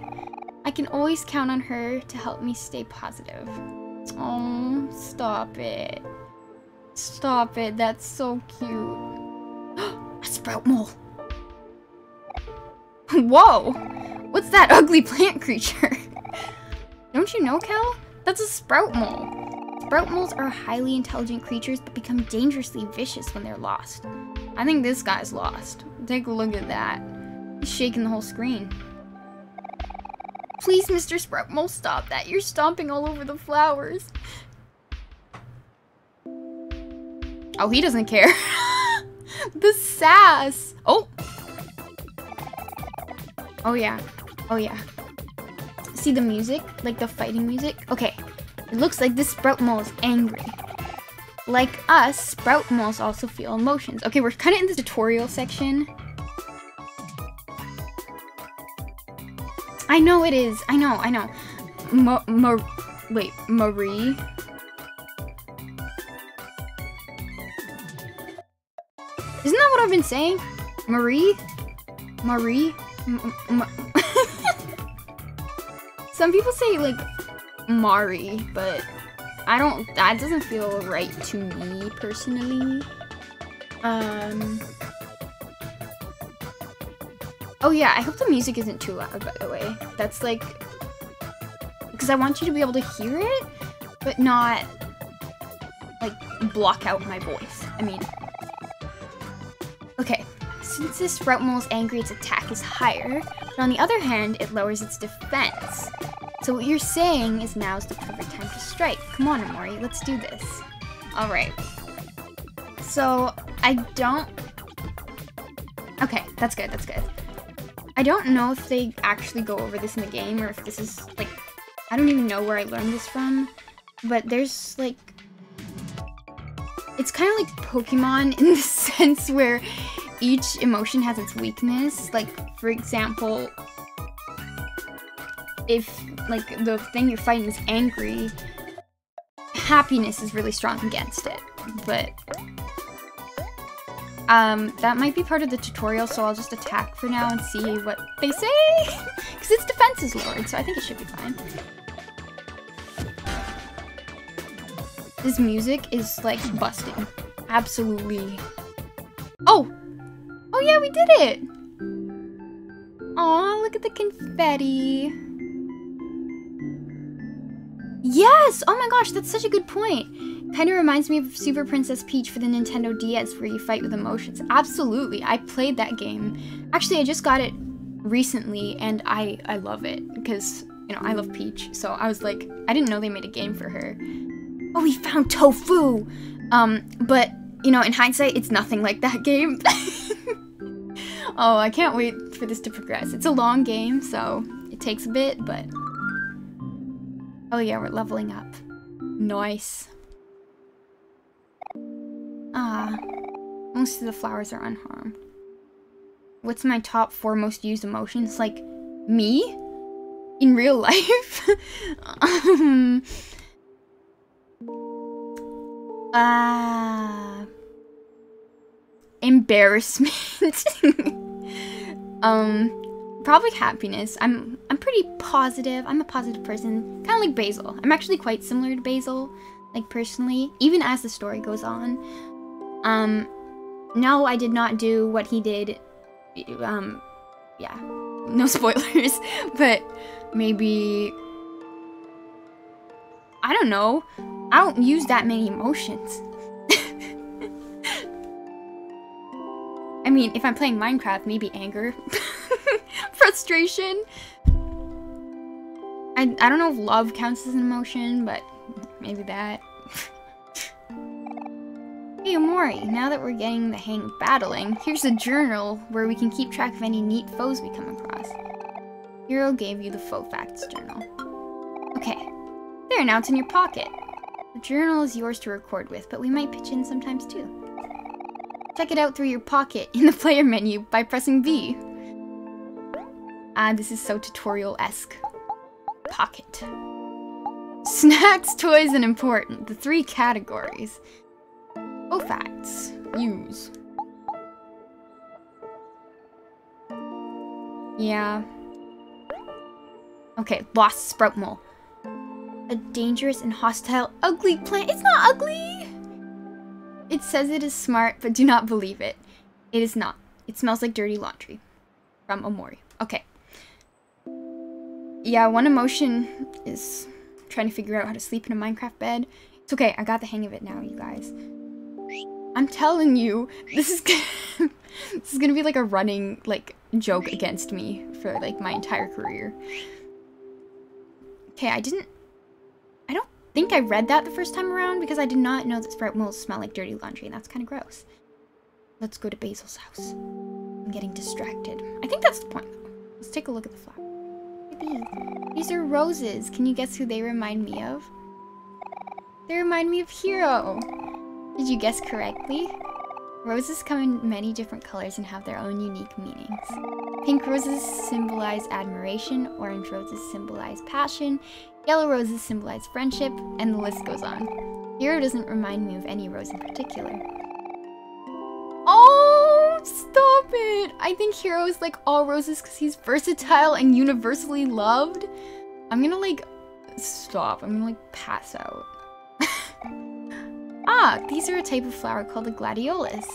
I can always count on her to help me stay positive. Oh, stop it. Stop it, that's so cute. A sprout mole. Whoa, what's that ugly plant creature? Don't you know, Kel? That's a sprout mole. Sprout moles are highly intelligent creatures, but become dangerously vicious when they're lost. I think this guy's lost. Take a look at that. He's shaking the whole screen. Please, Mister Sprout Mole, stop that. You're stomping all over the flowers. Oh, he doesn't care. The sass. Oh. Oh, yeah. Oh, yeah. See the music? Like the fighting music? Okay. It looks like this sprout mole is angry. Like us, sprout moles also feel emotions. Okay, we're kind of in the tutorial section. I know it is. I know, I know. Ma- Ma- wait, Marie? Isn't that what I've been saying? Marie? Marie? M- M- Some people say, like, Mari, but I don't, that doesn't feel right to me personally. Um, oh yeah, I hope the music isn't too loud, by the way. That's like, because I want you to be able to hear it, but not like block out my voice. I mean, okay, since this sprout mole is angry, its attack is higher, but on the other hand, it lowers its defense. So what you're saying is now's the perfect time to strike. Come on, Omori, let's do this. All right. So I don't, okay, that's good, that's good. I don't know if they actually go over this in the game or if this is like, I don't even know where I learned this from, but there's like, it's kind of like Pokemon in the sense where each emotion has its weakness. Like for example, if like the thing you're fighting is angry, happiness is really strong against it, but um, that might be part of the tutorial, so I'll just attack for now and see what they say, because its defense is lowered, so I think it should be fine. This music is like busting, absolutely. Oh, oh yeah, we did it. Aw, look at the confetti. Yes! Oh my gosh, that's such a good point. Kind of reminds me of Super Princess Peach for the Nintendo D S where you fight with emotions. Absolutely, I played that game. Actually, I just got it recently and I, I love it because, you know, I love Peach. So I was like, I didn't know they made a game for her. Oh, we found tofu! Um, but, you know, in hindsight, it's nothing like that game. Oh, I can't wait for this to progress. It's a long game, so it takes a bit, but... Oh yeah, we're leveling up. Nice. Ah, most of the flowers are unharmed. What's my top four most used emotions? Like, me? In real life? um... Uh, embarrassment. um, probably happiness. I'm I'm pretty positive. I'm a positive person, kind of like Basil. I'm actually quite similar to Basil, like personally, even as the story goes on. Um, no, I did not do what he did. Um, yeah, no spoilers, but maybe. I don't know. I don't use that many emotions. I mean, if I'm playing Minecraft, maybe anger. Frustration. I, I don't know if love counts as an emotion, but maybe that. Hey, Omori, now that we're getting the hang of battling, here's a journal where we can keep track of any neat foes we come across. Hero gave you the Foe Facts journal. Okay. There, now it's in your pocket. The journal is yours to record with, but we might pitch in sometimes too. Check it out through your pocket in the player menu by pressing B. Ah, this is so tutorial-esque. Pocket. Snacks, toys, and important. The three categories. Oh, facts. Use. Yeah. Okay, lost sprout mole. A dangerous and hostile, ugly plant. It's not ugly! It says it is smart, but do not believe it. It is not. It smells like dirty laundry. From Omori. Okay. Yeah, one emotion is trying to figure out how to sleep in a Minecraft bed. It's okay, I got the hang of it now, you guys. I'm telling you, this is gonna, this is gonna be like a running, like, joke against me for, like, my entire career. Okay, I didn't... I don't think I read that the first time around because I did not know that sprout moles smell like dirty laundry, and that's kind of gross. Let's go to Basil's house. I'm getting distracted. I think that's the point, though. Let's take a look at the flower. Look at these. These are roses. Can you guess who they remind me of? They remind me of Hero. Did you guess correctly? Roses come in many different colors and have their own unique meanings. Pink roses symbolize admiration, orange roses symbolize passion, yellow roses symbolize friendship, and the list goes on. Hero doesn't remind me of any rose in particular. Oh, stop it! I think Hero is like all roses because he's versatile and universally loved. I'm gonna like, stop. I'm gonna like pass out. Ah, these are a type of flower called the gladiolus.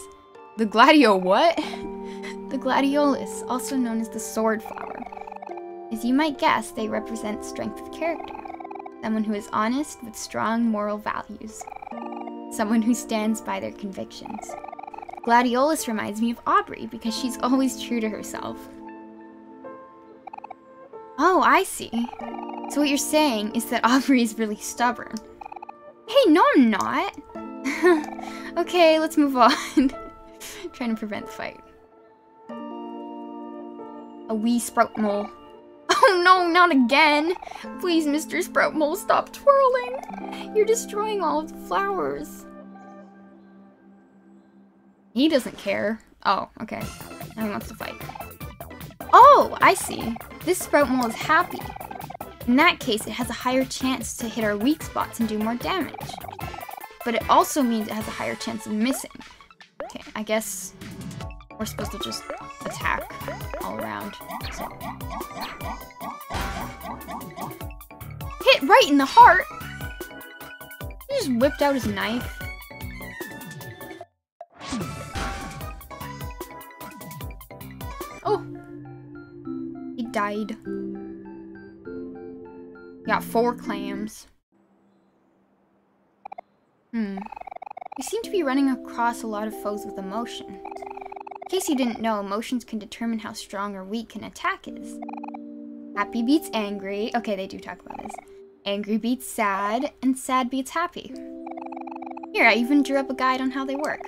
The gladio what? The gladiolus, also known as the sword flower. As you might guess, they represent strength of character. Someone who is honest with strong moral values. Someone who stands by their convictions. Gladiolus reminds me of Aubrey because she's always true to herself. Oh, I see. So what you're saying is that Aubrey is really stubborn. Hey, no I'm not! Okay, let's move on. Trying to prevent the fight. A wee sprout mole. Oh no, not again! Please, Mister Sprout Mole, stop twirling! You're destroying all of the flowers. He doesn't care. Oh, okay. Now he wants to fight. Oh, I see. This Sprout Mole is happy. In that case, it has a higher chance to hit our weak spots and do more damage. But it also means it has a higher chance of missing. Okay, I guess we're supposed to just attack all around. So. Hit right in the heart! He just whipped out his knife. Oh! He died. Got four clams. Hmm. You seem to be running across a lot of foes with emotion. In case you didn't know, emotions can determine how strong or weak an attack is. Happy beats angry. Okay, they do talk about this. Angry beats sad, and sad beats happy. Here, I even drew up a guide on how they work.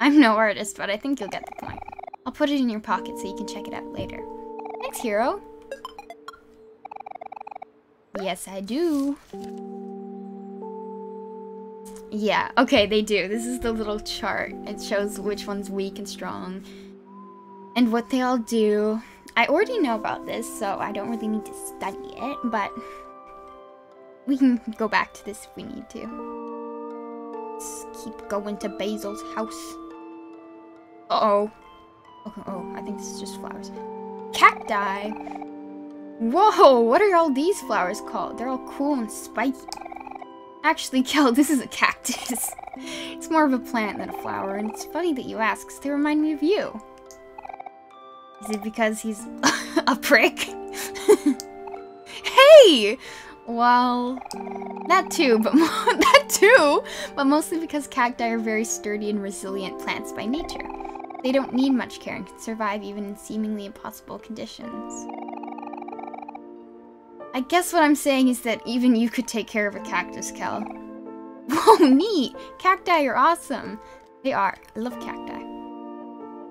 I'm no artist, but I think you'll get the point. I'll put it in your pocket so you can check it out later. Thanks, Hero. Yes, I do. Yeah, okay, they do. This is the little chart. It shows which one's weak and strong and what they all do. I already know about this, so I don't really need to study it, but we can go back to this if we need to. Let's keep going to Basil's house. Uh-oh. Okay, oh, I think this is just flowers. Cacti! Whoa, what are all these flowers called? They're all cool and spiky. Actually, Kel, this is a cactus. It's more of a plant than a flower, and it's funny that you ask, because they remind me of you. Is it because he's a prick? Hey! Well, that too, but that too, but mostly because cacti are very sturdy and resilient plants by nature. They don't need much care and can survive even in seemingly impossible conditions. I guess what I'm saying is that even you could take care of a cactus, Kel. Whoa, neat! Cacti are awesome! They are. I love cacti.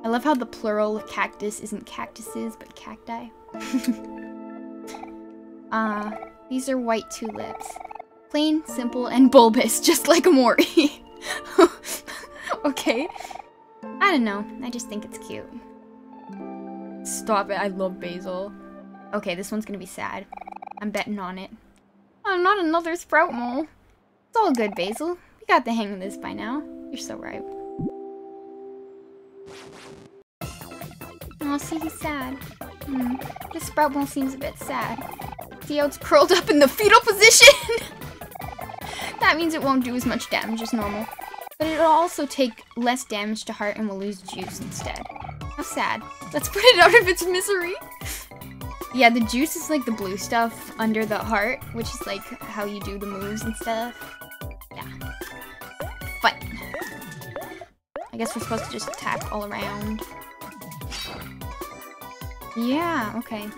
I love how the plural of cactus isn't cactuses, but cacti. Ah, uh, these are white tulips. Plain, simple, and bulbous, just like Omori. Okay. I don't know. I just think it's cute. Stop it. I love Basil. Okay, this one's gonna be sad. I'm betting on it. Oh, not another sprout mole. It's all good, Basil. We got the hang of this by now. You're so right. Oh, see, he's sad. Hmm. This sprout mole seems a bit sad. See how it's curled up in the fetal position? That means it won't do as much damage as normal. But it'll also take less damage to heart and will lose juice instead. How sad. Let's put it out of its misery. Yeah, the juice is like the blue stuff under the heart, which is like how you do the moves and stuff. Yeah. But I guess we're supposed to just attack all around. Yeah, okay.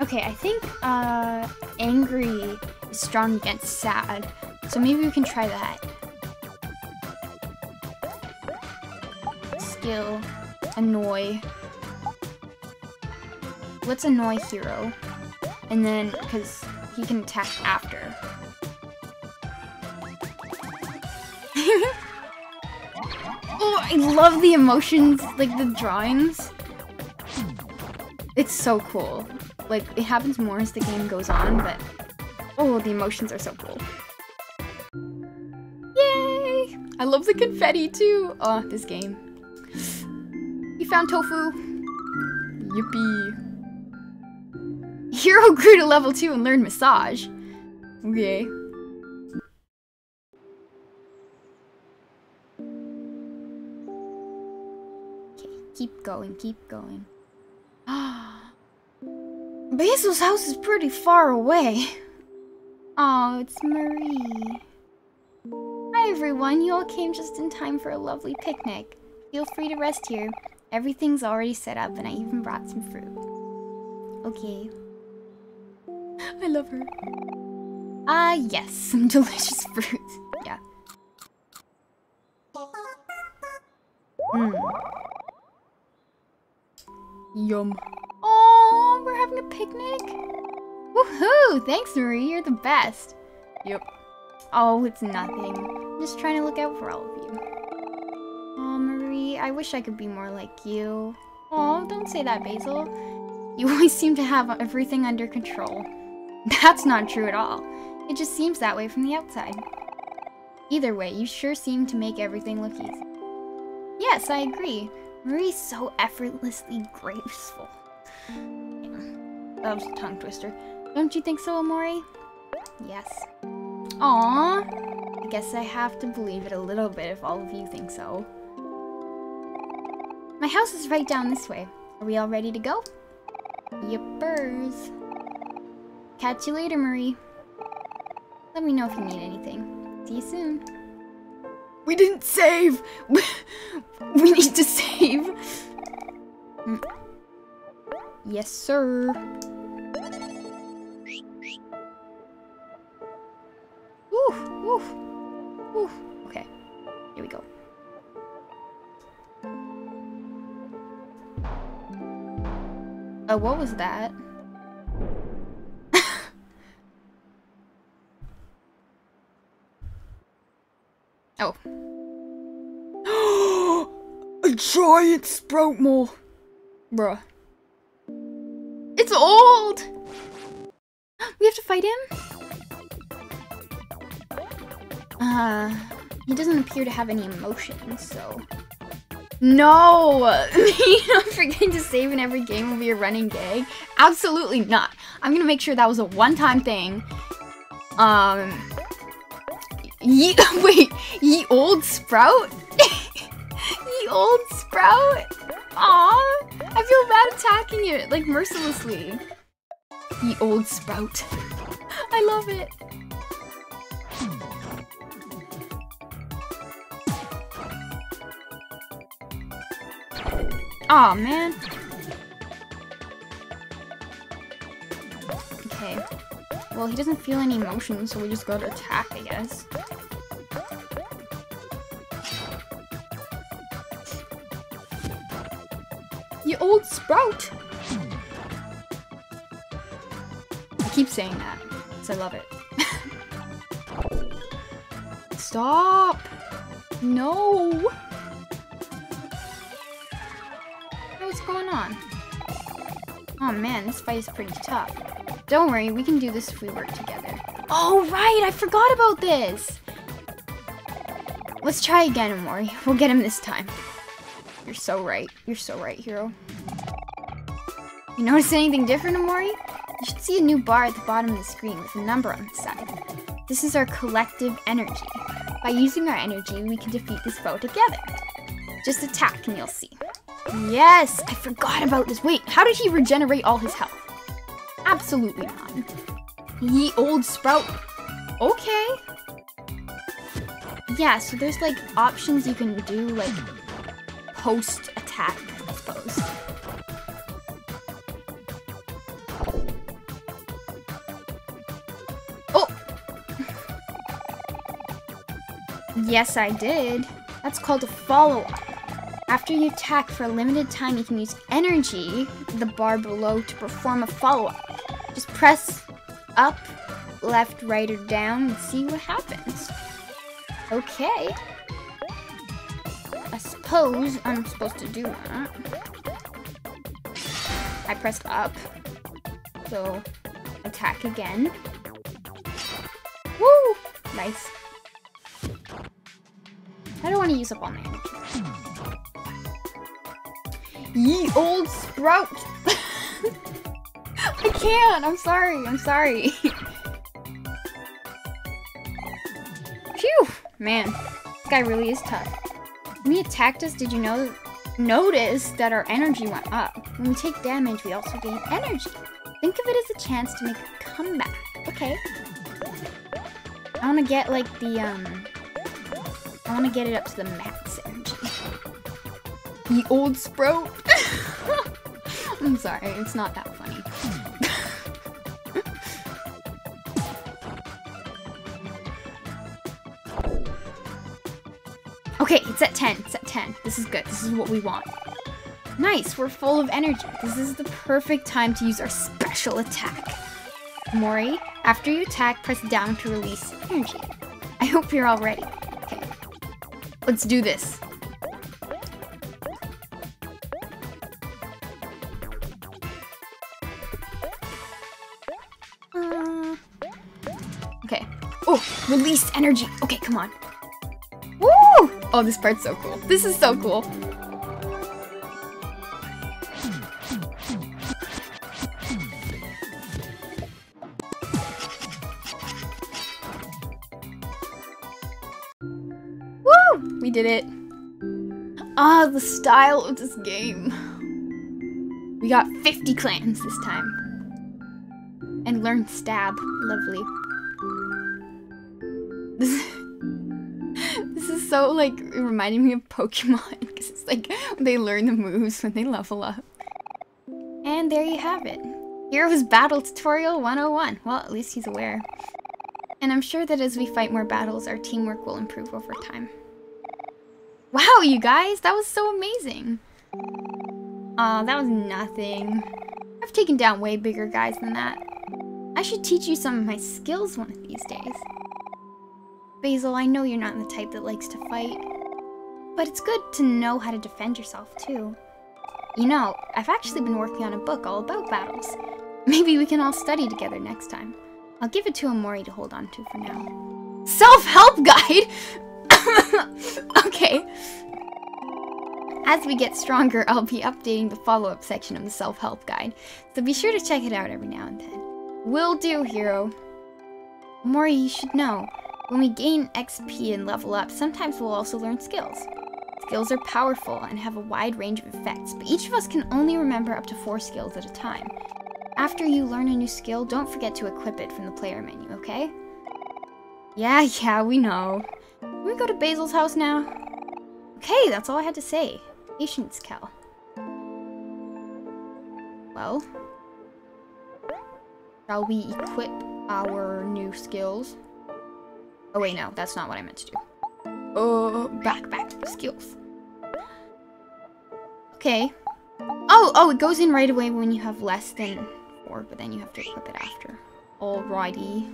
Okay, I think uh, angry is strong against sad, so maybe we can try that. Skill, annoy. Let's annoy Hero, and then, because he can attack after. Oh, I love the emotions, like the drawings. It's so cool. Like, it happens more as the game goes on, but... Oh, the emotions are so cool. Yay! I love the confetti, too! Oh, this game. You found tofu! Yippee. Hero grew to level two and learned massage. Okay. Okay, keep going, keep going. Ah. Basil's house is pretty far away. Oh, it's Mari. Hi everyone, you all came just in time for a lovely picnic. Feel free to rest here. Everything's already set up and I even brought some fruit. Okay. I love her. Ah, uh, yes, some delicious fruit. Yeah. Mmm. Yum. Oh, we're having a picnic? Woohoo! Thanks, Marie. You're the best. Yep. Oh, it's nothing. I'm just trying to look out for all of you. Oh, Marie, I wish I could be more like you. Oh, don't say that, Basil. You always seem to have everything under control. That's not true at all. It just seems that way from the outside. Either way, you sure seem to make everything look easy. Yes, I agree. Marie's so effortlessly graceful. That was a tongue twister. Don't you think so, Omori? Yes. Aww. I guess I have to believe it a little bit if all of you think so. My house is right down this way. Are we all ready to go? Yippers. Catch you later, Marie. Let me know if you need anything. See you soon. We didn't save! We need to save! Mm. Yes, sir. Woof, woof, woof. Okay, here we go. Oh, uh, what was that? Oh. A giant sprout mole! Bruh. It's old! We have to fight him? Uh, he doesn't appear to have any emotions, so... No! Me not forgetting to save in every game will be a running gag? Absolutely not! I'm gonna make sure that was a one-time thing. Um... Ye- wait, ye old sprout? Ye old sprout? Aww, I feel bad attacking it, like, mercilessly. Ye old sprout. I love it. Aw, man. Okay. Well, he doesn't feel any emotion, so we just go to attack, I guess. You old sprout! I keep saying that, because I love it. Stop! No! What's going on? Oh man, this fight is pretty tough. Don't worry, we can do this if we work together. Oh, right! I forgot about this! Let's try again, Omori. We'll get him this time. You're so right. You're so right, Hero. You notice anything different, Omori? You should see a new bar at the bottom of the screen with a number on the side. This is our collective energy. By using our energy, we can defeat this foe together. Just attack and you'll see. Yes! I forgot about this. Wait, how did he regenerate all his health? Absolutely not. Ye old sprout. Okay. Yeah, so there's like options you can do, like post attack, I suppose. Oh! Yes, I did. That's called a follow-up. After you attack for a limited time, you can use energy, the bar below, to perform a follow-up. Just press up, left, right, or down, and see what happens. Okay. I suppose I'm supposed to do that. I pressed up, so attack again. Woo! Nice. I don't want to use up all my energy. Ye old sprout! I can't! I'm sorry, I'm sorry. Phew! Man, this guy really is tough. When he attacked us, did you know- notice that our energy went up? When we take damage, we also gain energy. Think of it as a chance to make a comeback. Okay. I wanna get, like, the, um... I wanna get it up to the max energy. Ye old sprout! I'm sorry, it's not that funny. Okay, it's at ten, it's at ten. This is good, this is what we want. Nice, we're full of energy. This is the perfect time to use our special attack. Omori, after you attack, press down to release energy. I hope you're all ready. Okay, let's do this. Release energy. Okay, come on. Woo! Oh, this part's so cool. This is so cool. Woo! We did it. Ah, the style of this game. We got fifty clans this time. And learned stab. Lovely. This, this is so, like, reminding me of Pokemon. Because it's like, they learn the moves when they level up. And there you have it. Hero's Battle Tutorial one oh one. Well, at least he's aware. And I'm sure that as we fight more battles, our teamwork will improve over time. Wow, you guys! That was so amazing! Aw, that was nothing. I've taken down way bigger guys than that. I should teach you some of my skills one of these days. Basil, I know you're not the type that likes to fight. But it's good to know how to defend yourself, too. You know, I've actually been working on a book all about battles. Maybe we can all study together next time. I'll give it to Omori to hold on to for now. Self-help guide?! Okay. As we get stronger, I'll be updating the follow-up section of the self-help guide, so be sure to check it out every now and then. Will do, Hero. Omori, you should know, when we gain X P and level up, sometimes we'll also learn skills. Skills are powerful and have a wide range of effects, but each of us can only remember up to four skills at a time. After you learn a new skill, don't forget to equip it from the player menu, okay? Yeah, yeah, we know. Can we go to Basil's house now? Okay, that's all I had to say. Patience, Kel. Well, shall we equip our new skills? Oh wait, no, that's not what I meant to do. Oh, uh, back, back, skills. Okay. Oh, oh, it goes in right away when you have less than four, but then you have to equip it after. Alrighty.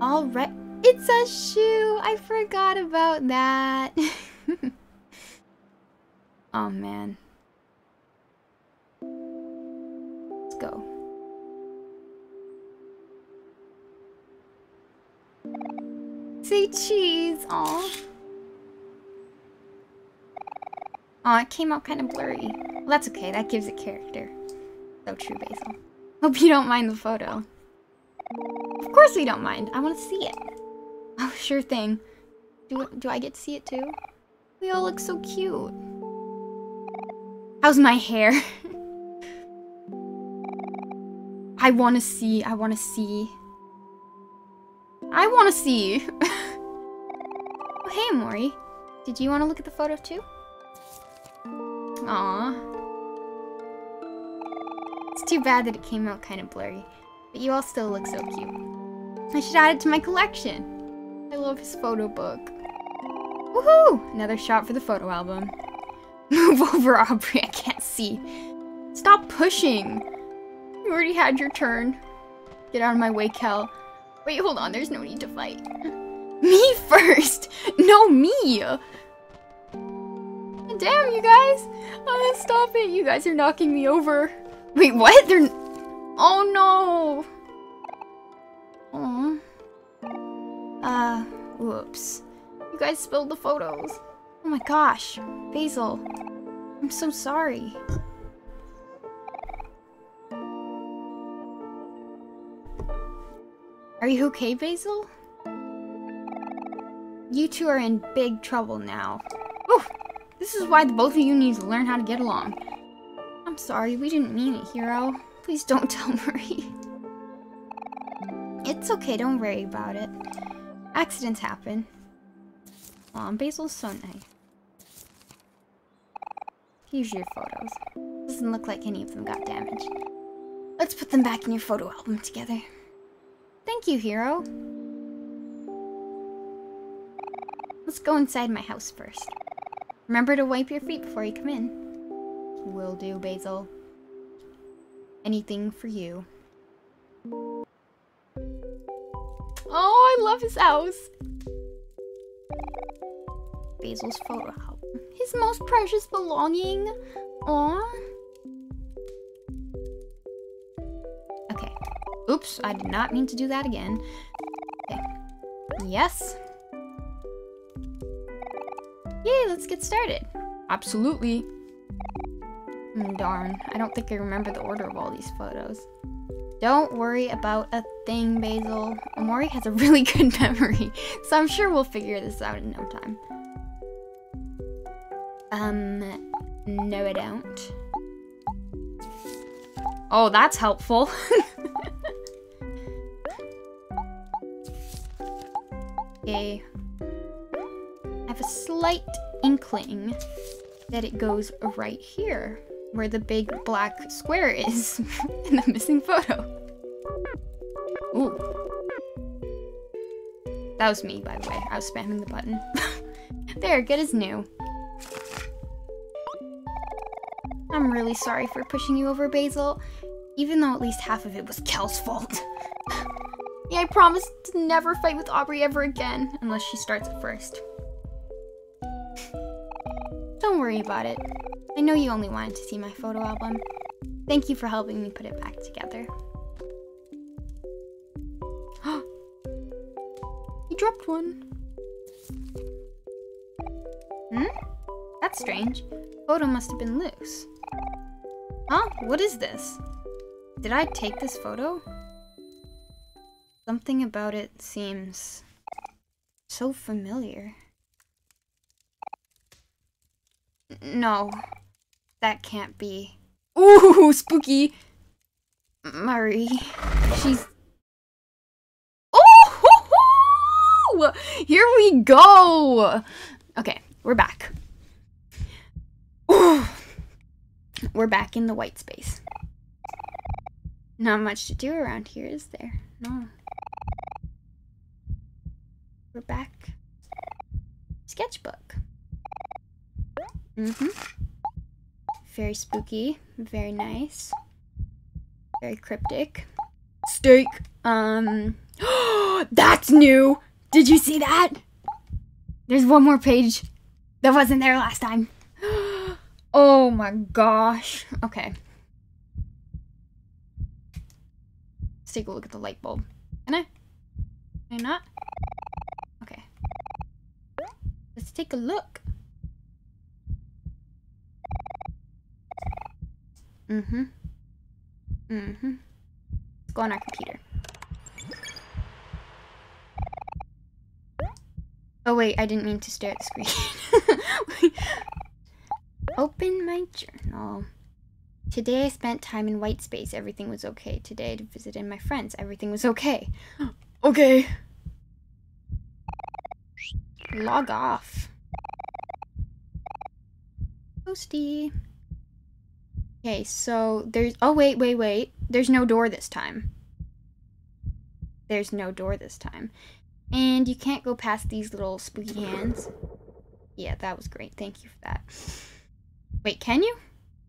Alright. It's a shoe! I forgot about that. Oh, man. Let's go. Say cheese! Aw. Aw, it came out kind of blurry. Well, that's okay. That gives it character. So true, Basil. Hope you don't mind the photo. Of course we don't mind. I want to see it. Oh, sure thing. Do, do I get to see it too? We all look so cute. How's my hair? I want to see. I want to see. I want to see. Oh, hey, Mori. Did you want to look at the photo too? Aw. It's too bad that it came out kind of blurry. But you all still look so cute. I should add it to my collection. I love his photo book. Woohoo! Another shot for the photo album. Move over, Aubrey. I can't see. Stop pushing. You already had your turn. Get out of my way, Kel. Wait, hold on. There's no need to fight. Me first! No, me! Damn, you guys! Oh, stop it. You guys are knocking me over. Wait, what? They're... Oh, no! Aww. Uh, whoops. You guys spilled the photos. Oh my gosh. Basil. I'm so sorry. Are you okay, Basil? You two are in big trouble now. Oh! This is why the both of you need to learn how to get along. I'm sorry, we didn't mean it, Hero. Please don't tell Mari. It's okay, don't worry about it. Accidents happen. Aw, Basil's so nice. Here's your photos. Doesn't look like any of them got damaged. Let's put them back in your photo album together. Thank you, Hero. Let's go inside my house first. Remember to wipe your feet before you come in. Will do, Basil. Anything for you. Oh, I love his house. Basil's photo album. His most precious belonging. Aww. Okay. Oops, I did not mean to do that again. Okay. Yes. Yay, let's get started. Absolutely. Mm, darn, I don't think I remember the order of all these photos. Don't worry about a thing, Basil. Omori has a really good memory, so I'm sure we'll figure this out in no time. Um, no I don't. Oh, that's helpful. Okay. I have a slight inkling that it goes right here, where the big black square is in the missing photo. Ooh. That was me, by the way. I was spamming the button. There, good as new. I'm really sorry for pushing you over, Basil, even though at least half of it was Kel's fault. Yeah, I promised to never fight with Aubrey ever again, unless she starts it first. Don't worry about it. I know you only wanted to see my photo album. Thank you for helping me put it back together. You dropped one. Hmm? That's strange. Photo must have been loose. Huh? What is this? Did I take this photo? Something about it seems so familiar. No, that can't be. Ooh, spooky! Mari, she's... Ooh! Here we go! Okay, we're back. Ooh. We're back in the white space. Not much to do around here, is there? No. We're back. Sketchbook. Mm-hmm. Very spooky. Very nice. Very cryptic. Steak! Um... That's new! Did you see that? There's one more page that wasn't there last time. Oh my gosh. Okay. Let's take a look at the light bulb. Can I? Can I not? Okay. Let's take a look. Mm-hmm. Mm-hmm. Let's go on our computer. Oh wait, I didn't mean to stare at the screen. Open my journal. Today I spent time in white space. Everything was okay. Today I visited my friends. Everything was okay. Okay. Log off. Posty. Okay, so there's... Oh, wait, wait, wait. There's no door this time. There's no door this time. And you can't go past these little spooky hands. Yeah, that was great. Thank you for that. Wait, can you?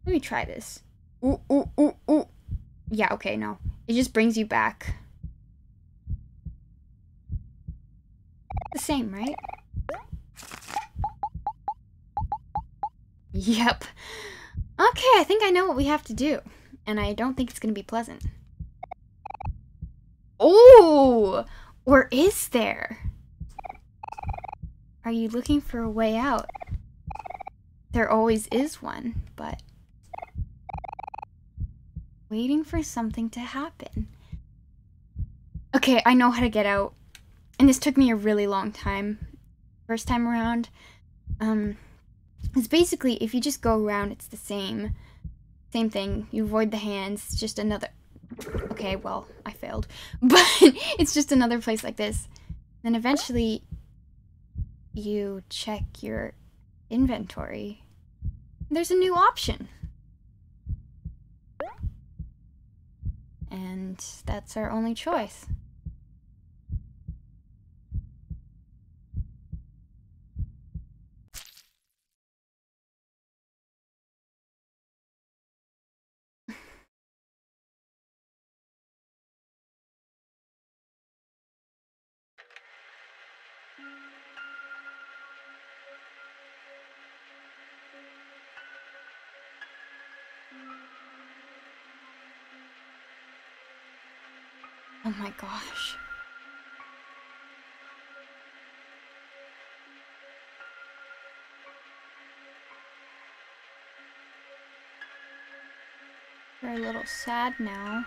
Let me try this. Ooh, ooh, ooh, ooh. Yeah, okay, no. It just brings you back. The same, right? Yep. Okay, I think I know what we have to do, and I don't think it's going to be pleasant. Oh! Or is there? Are you looking for a way out? There always is one, but... Waiting for something to happen. Okay, I know how to get out. And this took me a really long time. First time around. Um... It's basically, if you just go around, it's the same. Same thing. You avoid the hands. It's just another... Okay, well, I failed. But it's just another place like this. Then eventually, you check your inventory. There's a new option. And that's our only choice. Oh my gosh. We're a little sad now.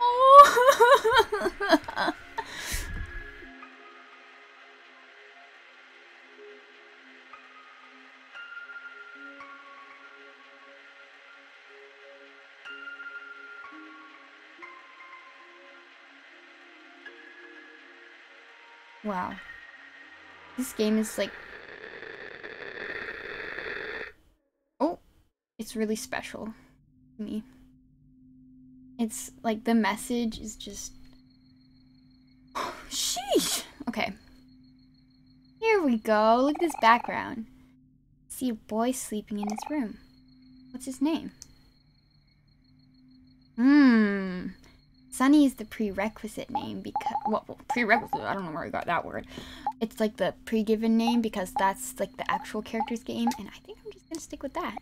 Oh! Wow. This game is like... Oh! It's really special to me. It's like the message is just... Sheesh! Okay. Here we go. Look at this background. I see a boy sleeping in his room. What's his name? Hmm. Sunny is the prerequisite name because... Well, well, prerequisite, I don't know where I got that word. It's like the pre-given name because that's like the actual character's game. And I think I'm just going to stick with that.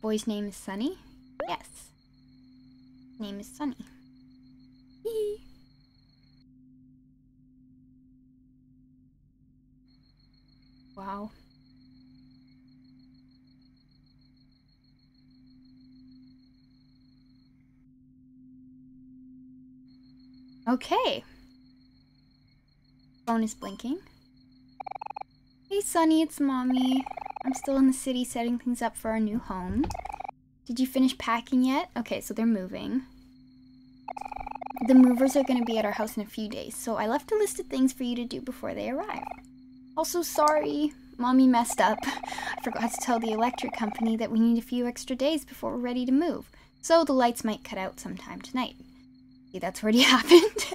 Boy's name is Sunny? Yes. His name is Sunny. Hee. Wow. Okay. Phone is blinking. Hey Sunny, it's Mommy. I'm still in the city setting things up for our new home. Did you finish packing yet? Okay, so they're moving. The movers are going to be at our house in a few days, so I left a list of things for you to do before they arrive. Also, sorry, Mommy messed up. I forgot to tell the electric company that we need a few extra days before we're ready to move. So the lights might cut out sometime tonight. See, that's already happened.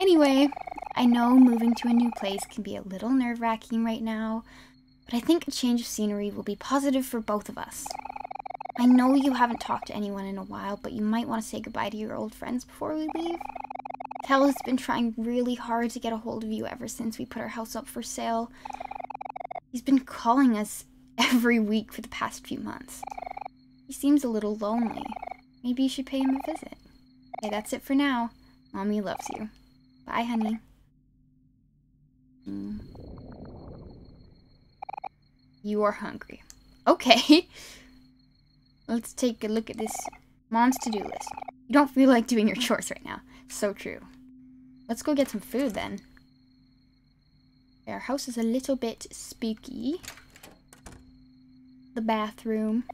Anyway, I know moving to a new place can be a little nerve-wracking right now, but I think a change of scenery will be positive for both of us. I know you haven't talked to anyone in a while, but you might want to say goodbye to your old friends before we leave. Kel has been trying really hard to get a hold of you ever since we put our house up for sale. He's been calling us every week for the past few months. He seems a little lonely. Maybe you should pay him a visit. Okay, that's it for now. Mommy loves you. Bye, honey. Mm. You are hungry. Okay. Let's take a look at this mom's to-do list. You don't feel like doing your chores right now. So true. Let's go get some food then. Okay, our house is a little bit spooky. The bathroom.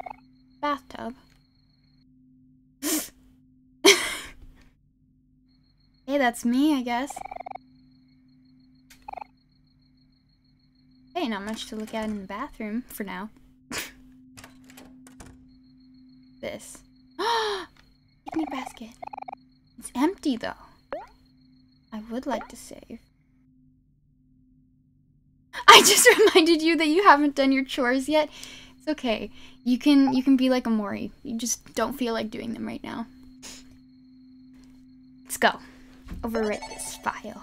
Bathtub. Hey, that's me, I guess. Hey, not much to look at in the bathroom for now. This. Picnic basket. It's empty, though. I would like to save. I just reminded you that you haven't done your chores yet. It's okay. You can you can be like Omori. You just don't feel like doing them right now. Let's go. Overwrite this file.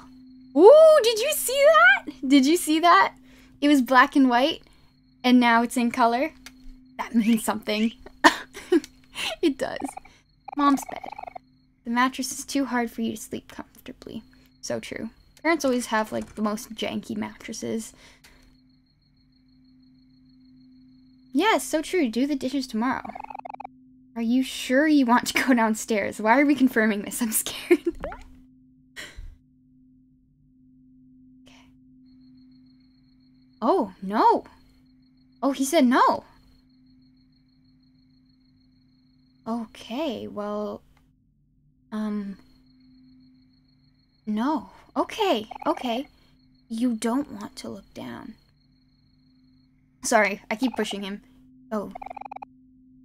Ooh, did you see that? Did you see that? It was black and white, and now it's in color. That means something. It does. Mom's bed. The mattress is too hard for you to sleep comfortably. So true. Parents always have, like, the most janky mattresses. Yes, yeah, so true. Do the dishes tomorrow. Are you sure you want to go downstairs? Why are we confirming this? I'm scared. Okay. Oh, no. Oh, he said no. Okay, well, um, no. Okay, okay. You don't want to look down. Sorry, I keep pushing him. Oh,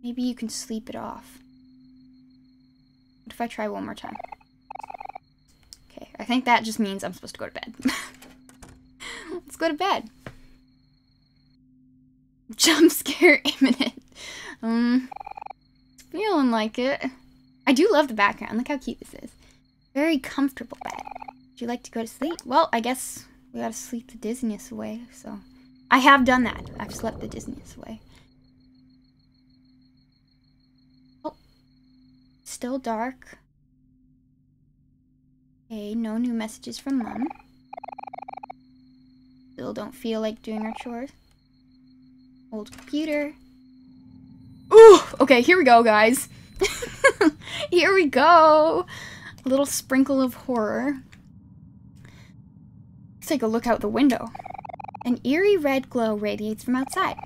maybe you can sleep it off. What if I try one more time? Okay, I think that just means I'm supposed to go to bed. Let's go to bed. Jump scare imminent. Um... Feeling like it. I do love the background. Look how cute this is. Very comfortable bed. Would you like to go to sleep? Well, I guess we gotta sleep the dizziness away, so... I have done that. I've slept the dizziness away. Oh. Still dark. Okay, no new messages from Mom. Still don't feel like doing our chores. Old computer. Ooh, okay, here we go, guys. Here we go. A little sprinkle of horror. Let's take a look out the window. An eerie red glow radiates from outside.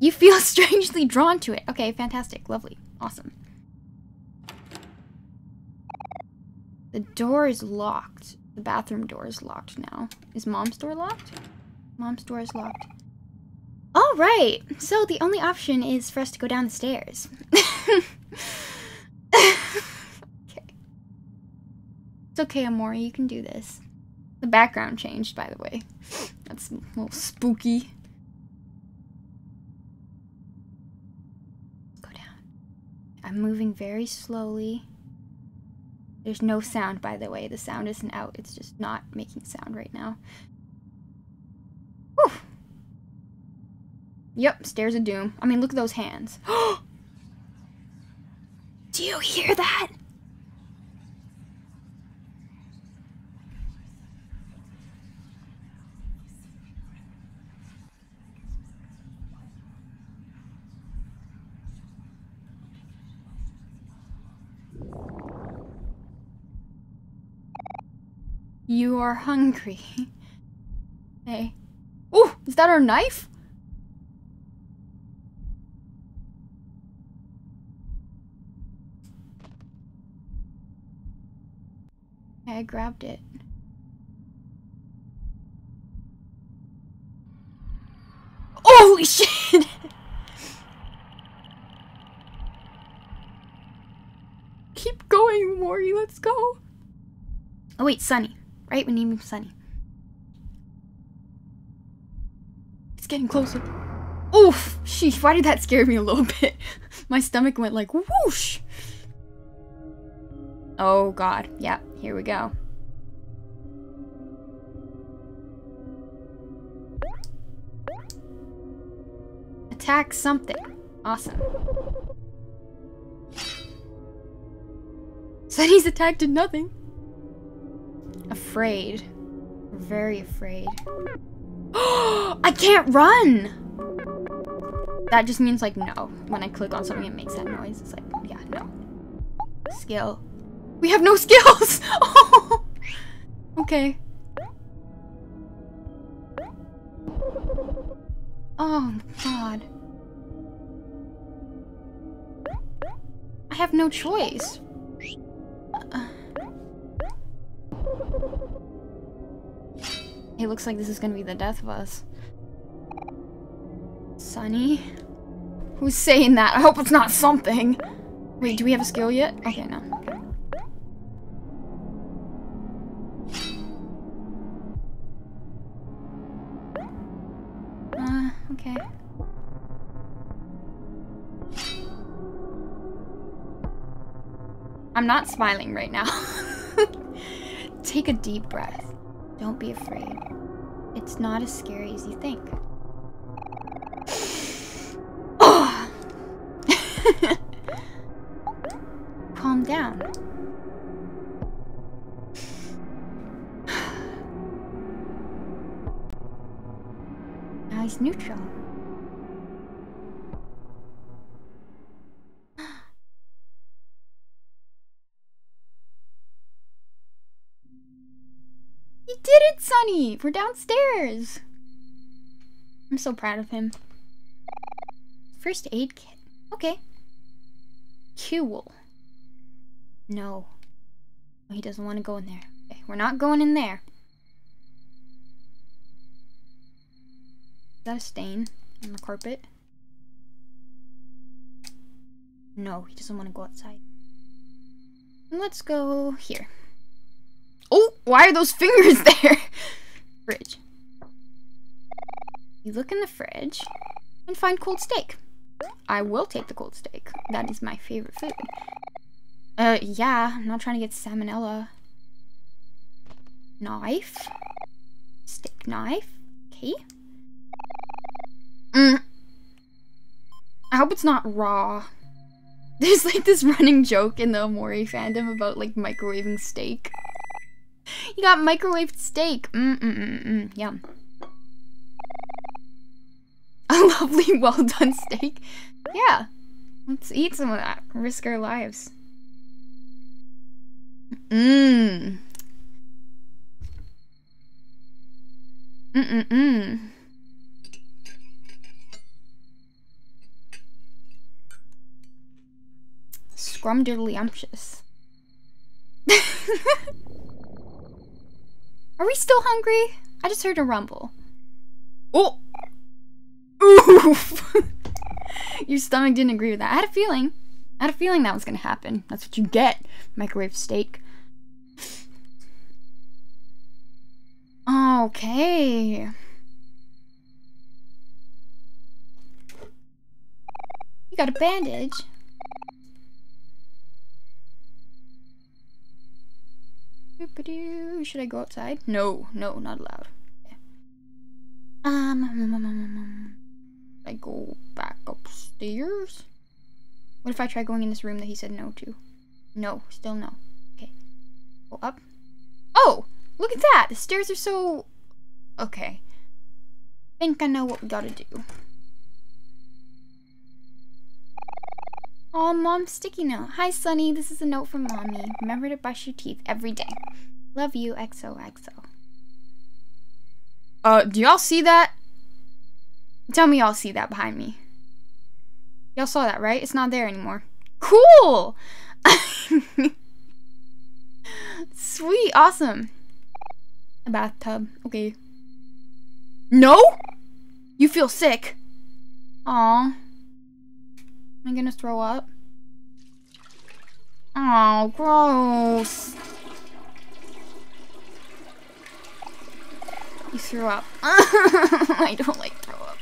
You feel strangely drawn to it. Okay, fantastic, lovely, awesome. The door is locked. The bathroom door is locked now. Is mom's door locked? Mom's door is locked. All right, so the only option is for us to go down the stairs. Okay. It's okay, Omori, you can do this. The background changed, by the way. That's a little spooky. Go down. I'm moving very slowly. There's no sound, by the way. The sound isn't out. It's just not making sound right now. Whew. Yep, stairs of doom. I mean, look at those hands. Do you hear that? You are hungry. Hey. Oh, is that our knife? I grabbed it. Holy shit! Keep going, Mori, let's go. Oh wait, Sunny. Right, we need Sunny. It's getting closer. Oof! Sheesh, why did that scare me a little bit? My stomach went like whoosh! Oh god, yeah, here we go. Attack something. Awesome. Sunny's attacked at nothing. Afraid. We're very afraid. I can't run! That just means like no. When I click on something it makes that noise. It's like, yeah, no. Skill. We have no skills! Oh. Okay. Oh, God. I have no choice. Uh, it looks like this is gonna be the death of us. Sunny? Who's saying that? I hope it's not something! Wait, do we have a skill yet? Okay, no. Okay. I'm not smiling right now. Take a deep breath. Don't be afraid. It's not as scary as you think. Oh. Calm down. He's neutral. He did it, Sunny! We're downstairs! I'm so proud of him. First aid kit. Okay. Cool. No. He doesn't want to go in there. Okay, we're not going in there. Is that a stain on the carpet? No, he doesn't want to go outside. Let's go here. Oh, why are those fingers there? Fridge. You look in the fridge and find cold steak. I will take the cold steak. That is my favorite food. Uh, yeah, I'm not trying to get salmonella. Knife. Steak knife. Okay. Mm. I hope it's not raw. There's like this running joke in the Omori fandom about like microwaving steak. You got microwaved steak. Mm mm mm mm. Yum. A lovely, well done steak. Yeah. Let's eat some of that. Risk our lives. Mmm. Mm mm mm. Scrumdiddlyumptious. Are we still hungry? I just heard a rumble. Oh! Oof! Your stomach didn't agree with that. I had a feeling. I had a feeling that was gonna happen. That's what you get. Microwave steak. Okay. You got a bandage. Should I go outside? No, no, not allowed. Okay. Um, um, um, um, should I go back upstairs? What if I try going in this room that he said no to? No, still no. Okay, go up. Oh, look at that! The stairs are so... Okay. I think I know what we gotta do. Oh, Mom's sticky note. Hi, Sunny. This is a note from Mommy. Remember to brush your teeth every day. Love you, X O X O. Uh, do y'all see that? Tell me y'all see that behind me. Y'all saw that, right? It's not there anymore. Cool! Sweet. Awesome. A bathtub. Okay. No? You feel sick. Aw. Am I gonna throw up? Oh, gross. You threw up. I don't like throw up.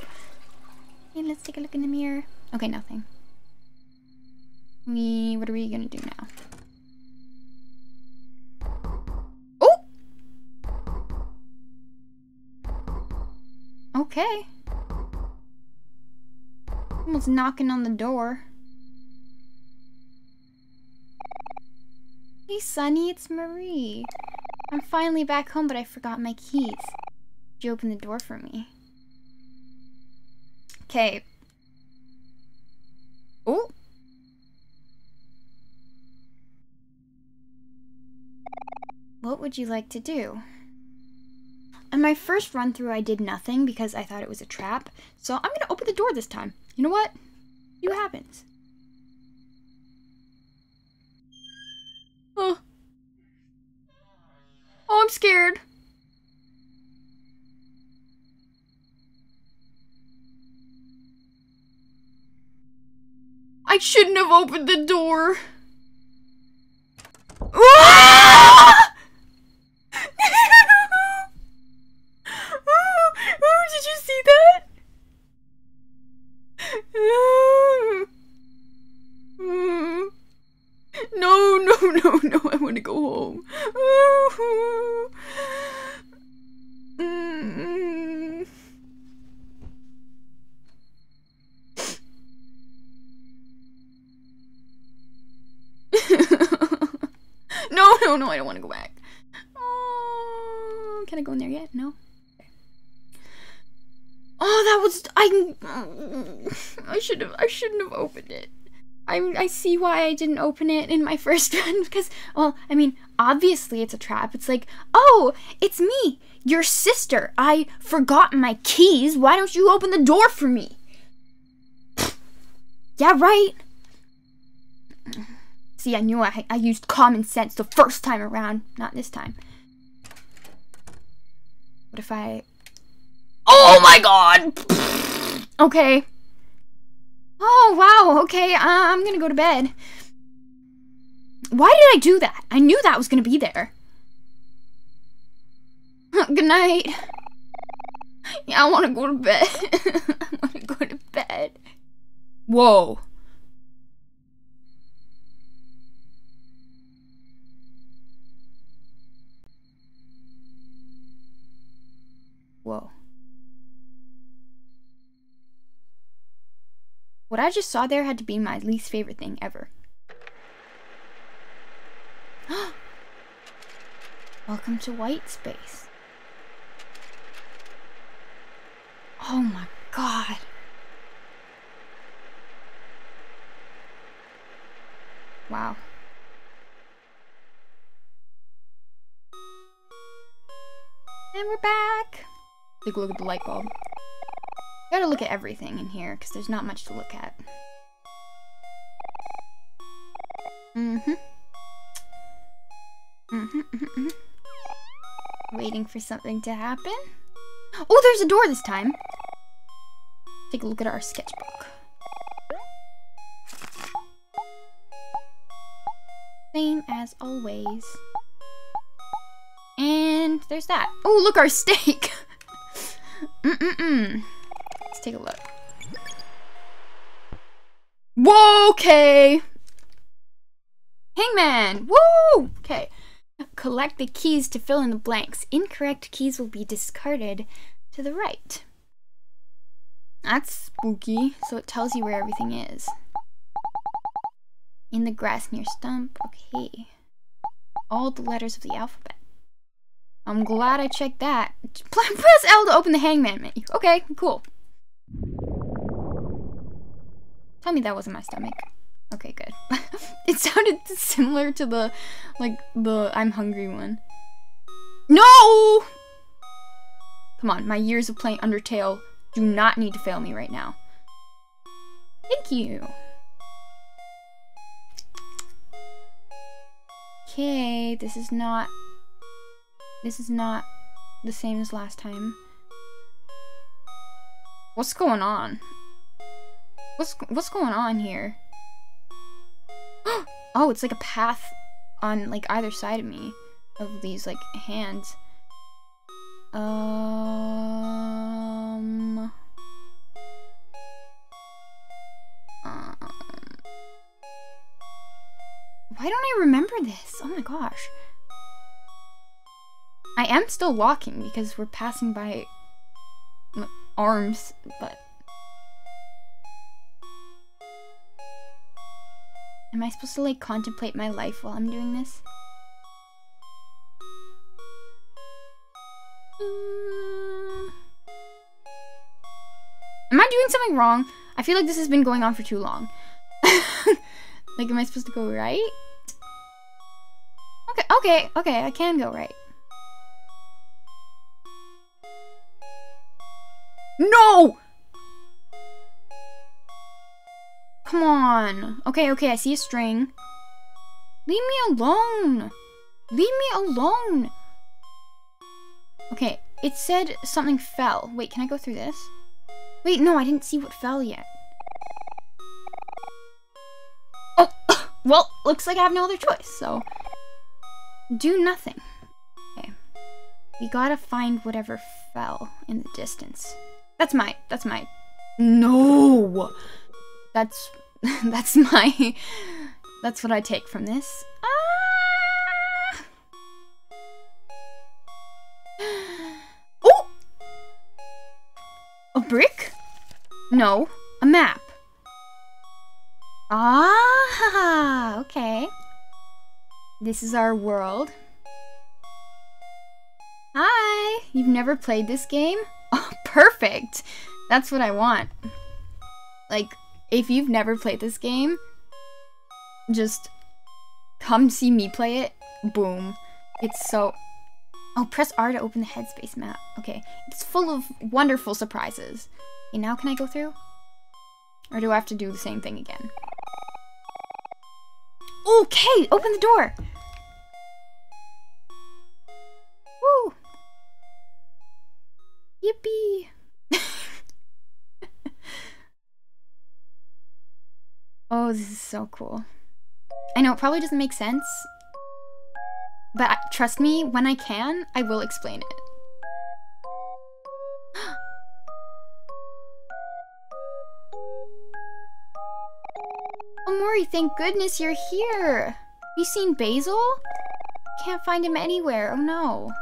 Okay, let's take a look in the mirror. Okay, nothing. We, what are we gonna do now? Oh! Okay. Someone's knocking on the door. Hey, Sunny, it's Mari. I'm finally back home, but I forgot my keys. Did you open the door for me? Okay. Oh. What would you like to do? On my first run through, I did nothing because I thought it was a trap. So I'm gonna open the door this time. You know what? See what happens. Oh. Oh, I'm scared. I shouldn't have opened the door. Ah! Oh, did you see that? No, no, no, no, I want to go home. Mm-hmm. No, no, no, I don't want to go back. Oh, can I go in there yet? No? Oh, that was, I, I should have, I shouldn't have opened it. I, I see why I didn't open it in my first run, because, well, I mean, obviously it's a trap. It's like, oh, it's me, your sister. I forgot my keys. Why don't you open the door for me? Yeah, right? See, I knew I, I used common sense the first time around, not this time. What if I... Oh my god! Okay. Oh, wow, okay, uh, I'm gonna go to bed. Why did I do that? I knew that was gonna be there. Good night. Yeah, I wanna go to bed. I wanna go to bed. Whoa. Whoa. What I just saw there had to be my least favorite thing ever. Welcome to white space. Oh my god. Wow. And we're back. Take a look at the light bulb. I gotta look at everything in here, because there's not much to look at. Mm-hmm. Mm-hmm, mm-hmm, mm-hmm. Waiting for something to happen. Oh, there's a door this time. Take a look at our sketchbook. Same as always. And there's that. Oh, look, our steak. Mm-mm-mm. Let's take a look. Whoa, okay. Hangman, woo! Okay. Collect the keys to fill in the blanks. Incorrect keys will be discarded to the right. That's spooky. So it tells you where everything is. In the grass near stump. Okay. All the letters of the alphabet. I'm glad I checked that. Press L to open the hangman menu. Okay, cool. Tell me that wasn't my stomach. Okay, good. It sounded similar to the, like, the I'm hungry one. No! Come on, my years of playing Undertale do not need to fail me right now. Thank you. Okay, this is not... This is not the same as last time. What's going on? What's, what's going on here? Oh, it's like a path on like either side of me of these like hands. Um, um Why don't I remember this? Oh my gosh. I am still walking because we're passing by arms, but am I supposed to, like, contemplate my life while I'm doing this? Uh, am I doing something wrong? I feel like this has been going on for too long. Like, am I supposed to go right? Okay, okay, okay, I can go right. No! Come on. Okay, okay, I see a string. Leave me alone. Leave me alone. Okay, it said something fell. Wait, can I go through this? Wait, no, I didn't see what fell yet. Oh, well, looks like I have no other choice, so. Do nothing. Okay. We gotta find whatever fell in the distance. That's my, that's my. No! That's, that's my, that's what I take from this. Ah! Oh! A brick? No, a map. Ah, okay. This is our world. Hi, you've never played this game? Oh, perfect. That's what I want. Like, if you've never played this game, just come see me play it. Boom. It's so... Oh, press R to open the headspace map. Okay. It's full of wonderful surprises. Okay, now can I go through? Or do I have to do the same thing again? Okay, open the door! Woo! Yippee! Oh, this is so cool. I know it probably doesn't make sense, but I, trust me, when I can, I will explain it. Omori, thank goodness you're here! Have you seen Basil? Can't find him anywhere, oh no.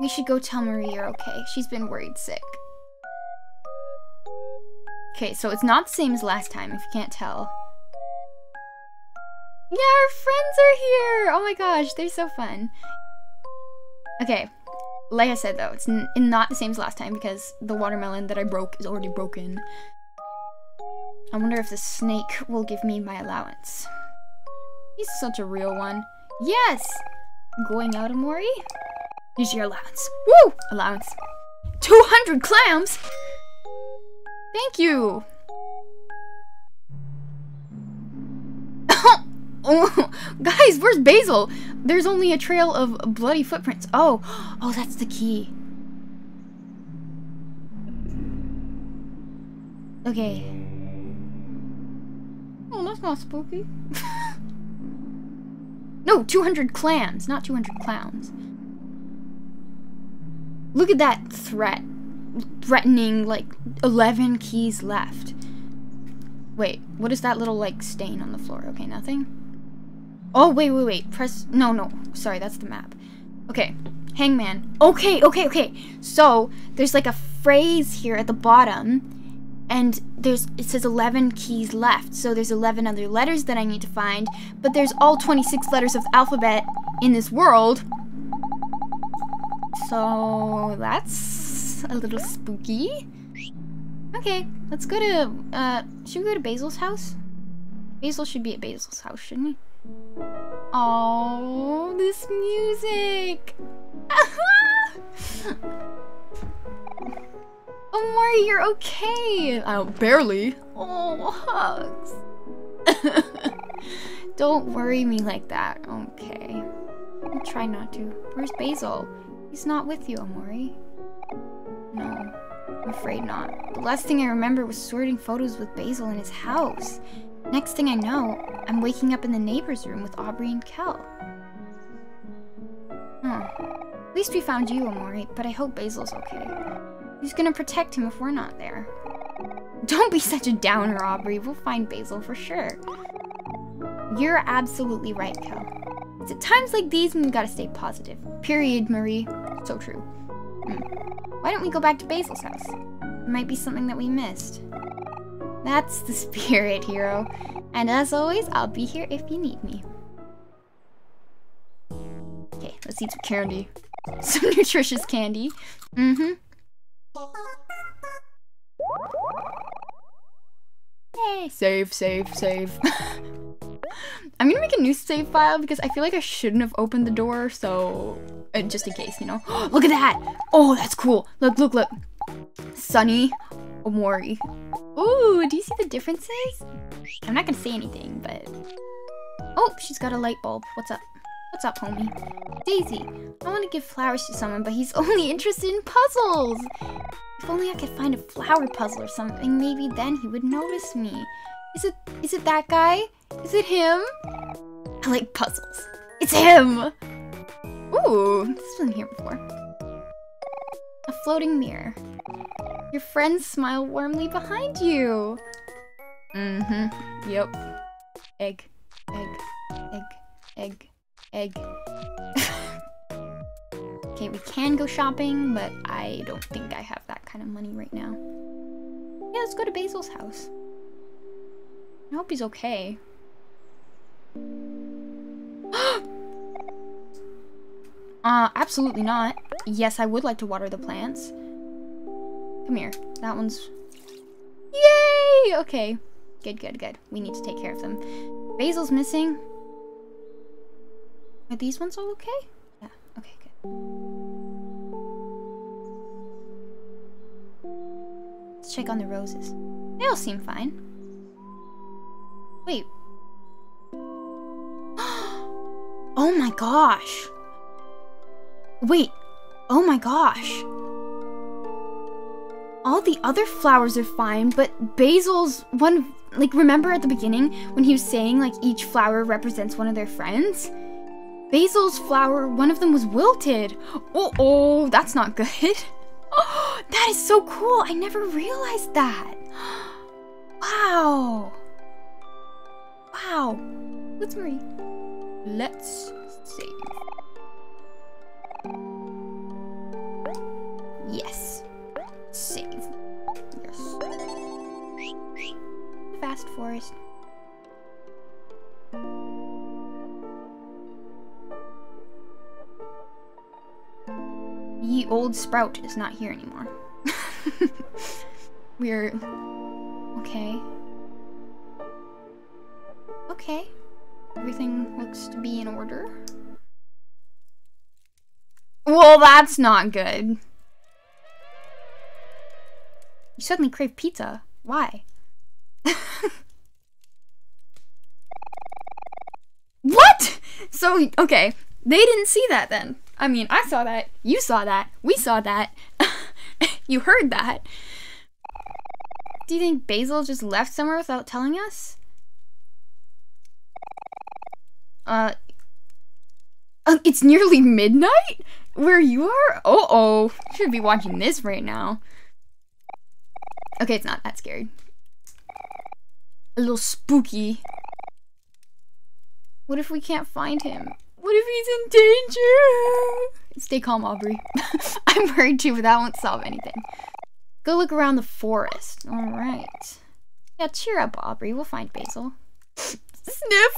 We should go tell Mari you're okay. She's been worried sick. Okay, so it's not the same as last time, if you can't tell. Yeah, our friends are here! Oh my gosh, they're so fun. Okay, like I said though, it's n not the same as last time because the watermelon that I broke is already broken. I wonder if the snake will give me my allowance. He's such a real one. Yes! Going out, Omori? Here's your allowance. Woo! Allowance. two hundred clams! Thank you! Oh, guys, where's Basil? There's only a trail of bloody footprints. Oh, oh, that's the key. Okay. Oh, that's not spooky. No, two hundred clans, not two hundred clowns. Look at that threat. Threatening, like, eleven keys left. Wait, what is that little, like, stain on the floor? Okay, nothing. Oh, wait, wait, wait. Press... No, no. Sorry, that's the map. Okay. Hangman. Okay, okay, okay. So, there's, like, a phrase here at the bottom. And there's, it says eleven keys left, so there's eleven other letters that I need to find, but there's all twenty-six letters of the alphabet in this world. So that's a little spooky. Okay, let's go to, uh, should we go to Basil's house? Basil should be at Basil's house, shouldn't he? Oh, this music! Oh, Mari, you're okay! Oh, barely. Oh, hugs. Don't worry me like that. Okay. I'll try not to. Where's Basil? He's not with you, Omori. No, I'm afraid not. The last thing I remember was sorting photos with Basil in his house. Next thing I know, I'm waking up in the neighbor's room with Aubrey and Kel. Huh. At least we found you, Omori, but I hope Basil's okay. Who's gonna protect him if we're not there? Don't be such a downer, Aubrey. We'll find Basil for sure. You're absolutely right, Kel. It's at times like these when we gotta stay positive. Period, Mari. So true. Hmm. Why don't we go back to Basil's house? It might be something that we missed. That's the spirit, Hero. And as always, I'll be here if you need me. Okay, let's eat some candy. Some nutritious candy. Mm-hmm. Hey, save, save, save. I'm gonna make a new save file because I feel like I shouldn't have opened the door, so... Uh, just in case, you know? Look at that! Oh, that's cool! Look, look, look! Sunny, Omori. Ooh, do you see the differences? I'm not gonna say anything, but... Oh, she's got a light bulb. What's up? What's up, homie? Daisy, I want to give flowers to someone, but he's only interested in puzzles! If only I could find a flower puzzle or something, maybe then he would notice me. Is it- is it that guy? Is it him? I like puzzles. It's him! Ooh, this has been here before. A floating mirror. Your friends smile warmly behind you! Mm-hmm. Yep. Egg. Egg. Egg. Egg. Egg. Okay, we can go shopping, but I don't think I have that kind of money right now. Yeah, let's go to Basil's house. I hope he's okay. uh, absolutely not. Yes, I would like to water the plants. Come here. That one's... Yay! Okay. Good, good, good. We need to take care of them. Basil's missing. Are these ones all okay? Yeah, okay, good. Let's check on the roses. They all seem fine. Wait. Oh my gosh! Wait. Oh my gosh! All the other flowers are fine, but Basil's one... Like, remember at the beginning when he was saying, like, each flower represents one of their friends? Basil's flower, one of them was wilted. Oh, oh, that's not good. Oh, that is so cool. I never realized that. Wow. Wow. Let's Mari. Let's save. Yes. Save. Yes. Fast forest. Ye old sprout is not here anymore. We're... Okay. Okay. Everything looks to be in order. Well, that's not good. You suddenly crave pizza. Why? What?! So, okay. They didn't see that then. I mean, I saw that, you saw that, we saw that, you heard that. Do you think Basil just left somewhere without telling us? Uh, it's nearly midnight? Where you are? Uh-oh, you should be watching this right now. Okay, it's not that scary. A little spooky. What if we can't find him? What if he's in danger? Stay calm, Aubrey. I'm worried too, but that won't solve anything. Go look around the forest. All right. Yeah, cheer up, Aubrey. We'll find Basil. Sniff!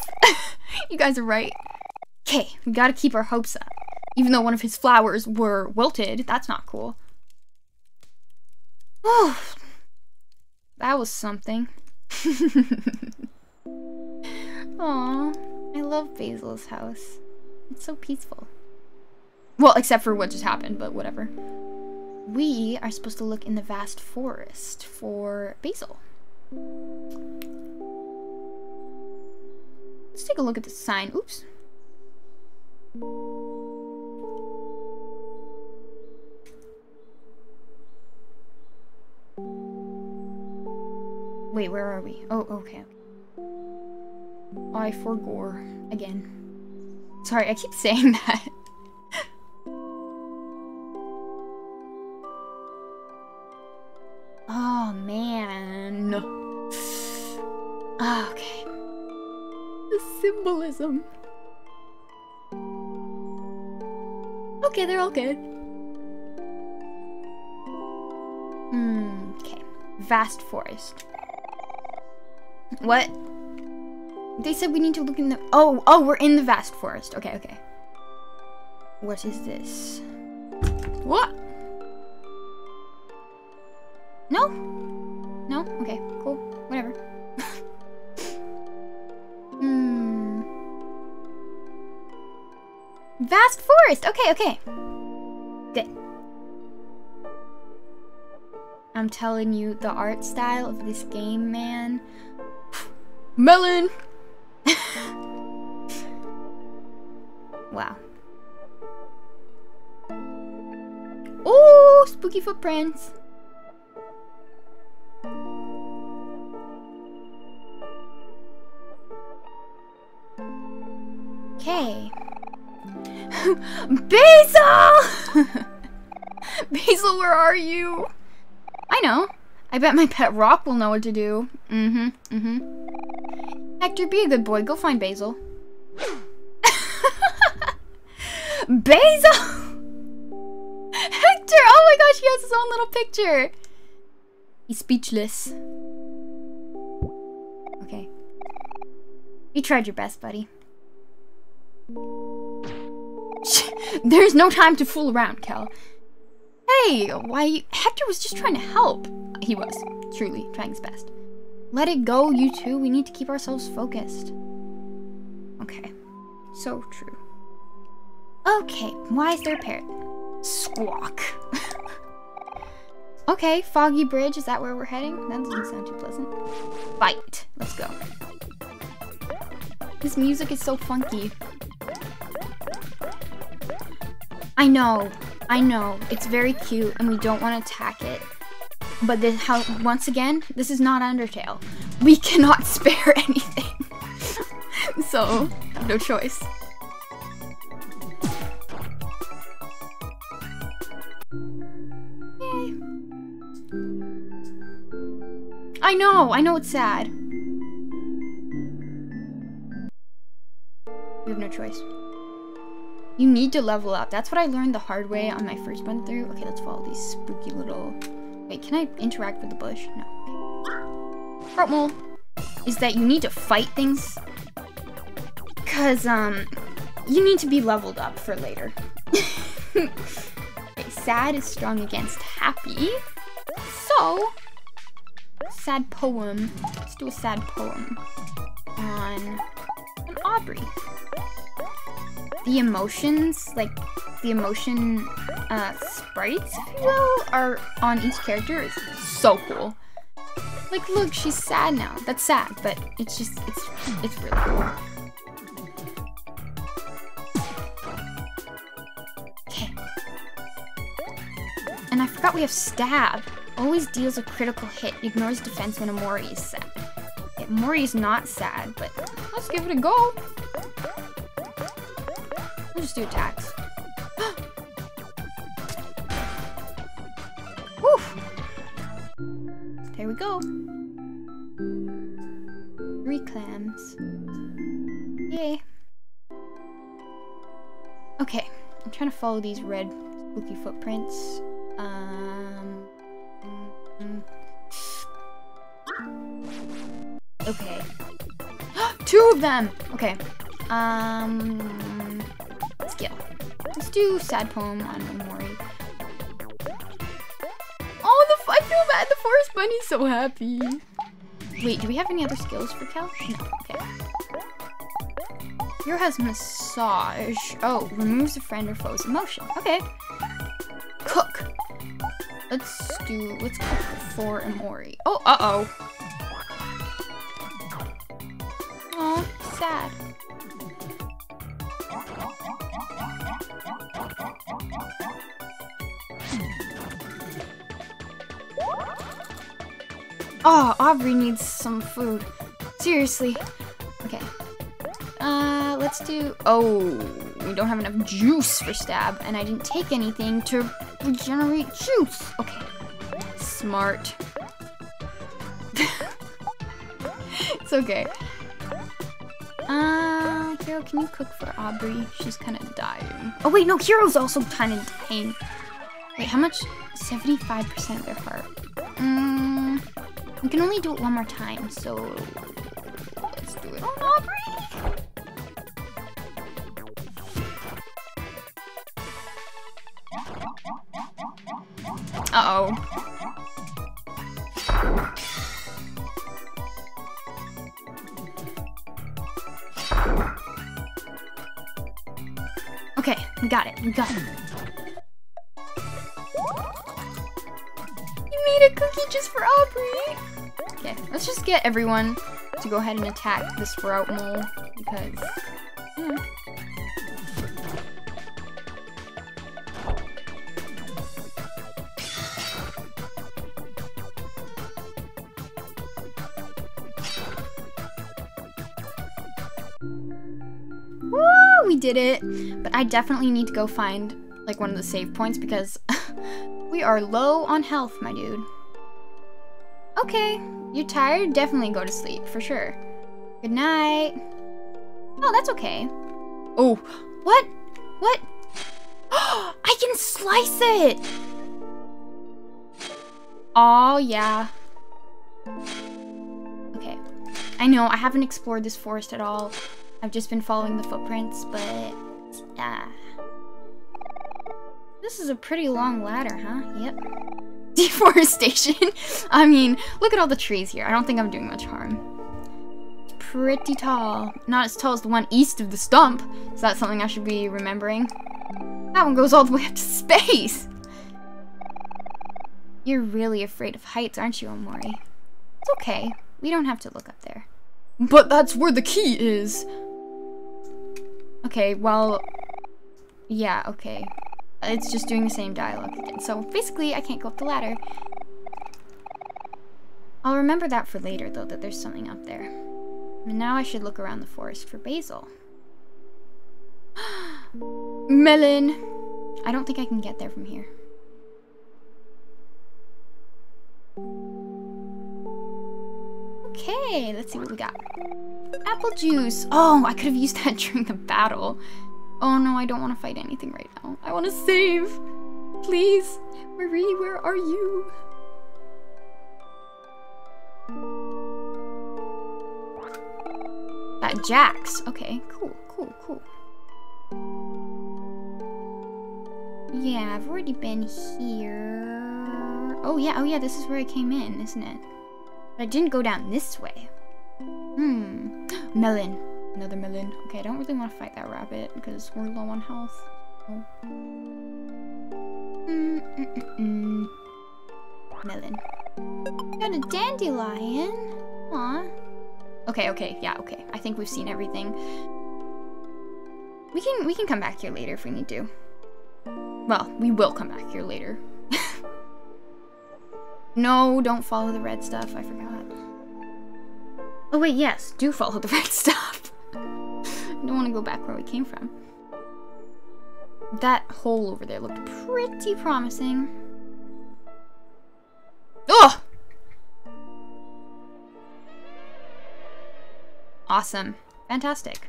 You guys are right. Okay, we gotta keep our hopes up. Even though one of his flowers were wilted, that's not cool. Oh, that was something. Aw, I love Basil's house. It's so peaceful. Well, except for what just happened, but whatever. We are supposed to look in the vast forest for Basil. Let's take a look at the sign. Oops. Wait, where are we? Oh, okay. I forgore again. Sorry, I keep saying that. Oh, man. Oh, okay. The symbolism. Okay, they're all good. Hmm, okay. Vast forest. What? They said we need to look in the- Oh, oh, we're in the vast forest. Okay, okay. What is this? What? No? No? Okay, cool. Whatever. Hmm. Vast forest! Okay, okay. Good. I'm telling you, the art style of this game, man. Melon! Wow. Oh, spooky footprints. Okay. Basil! Basil, where are you? I know. I bet my pet rock will know what to do. Mm-hmm, mm-hmm. Hector, be a good boy. Go find Basil. Basil! Hector! Oh my gosh, he has his own little picture. He's speechless. Okay. You tried your best, buddy. There's no time to fool around, Kel. Hey, why? Hector was just trying to help. He was truly trying his best. Let it go, you two. We need to keep ourselves focused. Okay. So true. Okay, why is there a parrot? Squawk. Okay, foggy bridge. Is that where we're heading? That doesn't sound too pleasant. Fight. Let's go. This music is so funky. I know. I know. It's very cute, and we don't want to attack it. But this, how, once again, this is not Undertale. We cannot spare anything. So, no choice. Yay. I know, I know it's sad. We have no choice. You need to level up. That's what I learned the hard way on my first run through. Okay, let's follow these spooky little... Wait, can I interact with the bush? No. Problem is that you need to fight things. Cause, um, you need to be leveled up for later. Okay, sad is strong against happy. So, sad poem. Let's do a sad poem on, on Aubrey. The emotions, like, the emotion uh, sprites, if you will, are on each character is so cool. Like, look, she's sad now. That's sad, but it's just, it's, it's really cool. forgot we have Stab. Always deals a critical hit, ignores defense when Omori is sad. Yeah, Omori's not sad, but let's give it a go. We'll just do attacks. Woof! There we go. Three clams. Yay. Okay, I'm trying to follow these red spooky footprints. Um. Okay. Two of them! Okay. Um. Skill. Let's do Sad Poem on Omori. Oh, the, I feel bad. The forest bunny's so happy. Wait, do we have any other skills for Kel? No. Okay. Hero has Massage. Oh, removes a friend or foe's emotion. Okay. Cook. Let's do, let's cook for Omori. Oh, uh-oh. Oh, sad. Oh, Aubrey needs some food. Seriously. Okay. Uh, let's do, oh, we don't have enough juice for Stab, and I didn't take anything to regenerate juice. Okay, smart. It's okay. Uh, Hero, can you cook for Aubrey? She's kind of dying. Oh wait, no, Hero's also kind of dying. Wait, how much? seventy-five percent of their heart. Um, we can only do it one more time, so let's do it on Aubrey. Uh-oh. Okay, we got it, we got it. You made a cookie just for Aubrey! Okay, let's just get everyone to go ahead and attack this sprout mole, because... Mm. Did it, but I definitely need to go find like one of the save points because we are low on health, my dude. Okay, you tired? Definitely go to sleep for sure. Good night. Oh, that's okay. Oh, what? What? I can slice it. Oh yeah. Okay. I know I haven't explored this forest at all. I've just been following the footprints, but ah. This is a pretty long ladder, huh? Yep. Deforestation. I mean, look at all the trees here. I don't think I'm doing much harm. It's pretty tall. Not as tall as the one east of the stump. Is that something I should be remembering? That one goes all the way up to space. You're really afraid of heights, aren't you, Omori? It's okay. We don't have to look up there. But that's where the key is. Okay, well, yeah, okay. It's just doing the same dialogue again. So basically, I can't go up the ladder. I'll remember that for later, though, that there's something up there. And now I should look around the forest for Basil. Melon! I don't think I can get there from here. Okay, let's see what we got. Apple juice. Oh, I could have used that during the battle. Oh no, I don't want to fight anything right now. I want to save. Please, Marie, where are you? That Jax. Okay, cool, cool, cool. Yeah, I've already been here. Oh yeah, oh yeah, this is where I came in, isn't it? But I didn't go down this way. Hmm. Melon. Another melon. Okay, I don't really want to fight that rabbit because we're low on health. Oh. Mm -mm -mm -mm. Melon. Got a dandelion. Aw. Okay, okay, yeah, okay. I think we've seen everything. We can we can come back here later if we need to. Well, we will come back here later. No, don't follow the red stuff. I forgot. Oh wait, yes, do follow the red stuff. I don't want to go back where we came from. That hole over there looked pretty promising. Oh! Awesome. Fantastic.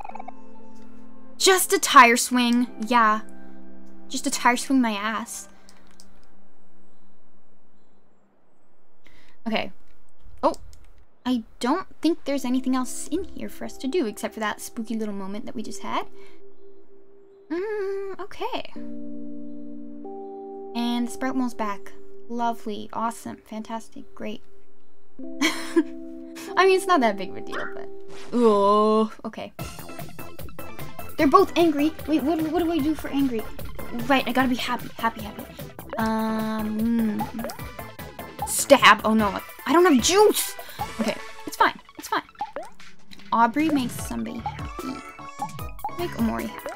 Just a tire swing. Yeah. Just a tire swing my ass. Okay. Oh. I don't think there's anything else in here for us to do except for that spooky little moment that we just had. Mmm. Okay. And the sprout mole's back. Lovely. Awesome. Fantastic. Great. I mean, it's not that big of a deal, but... Oh, okay. They're both angry. Wait, what, what do I do for angry? Right, I gotta be happy, happy, happy. Um... Stab! Oh no, I don't have juice! Okay, it's fine, it's fine. Aubrey makes somebody happy. Make Omori happy.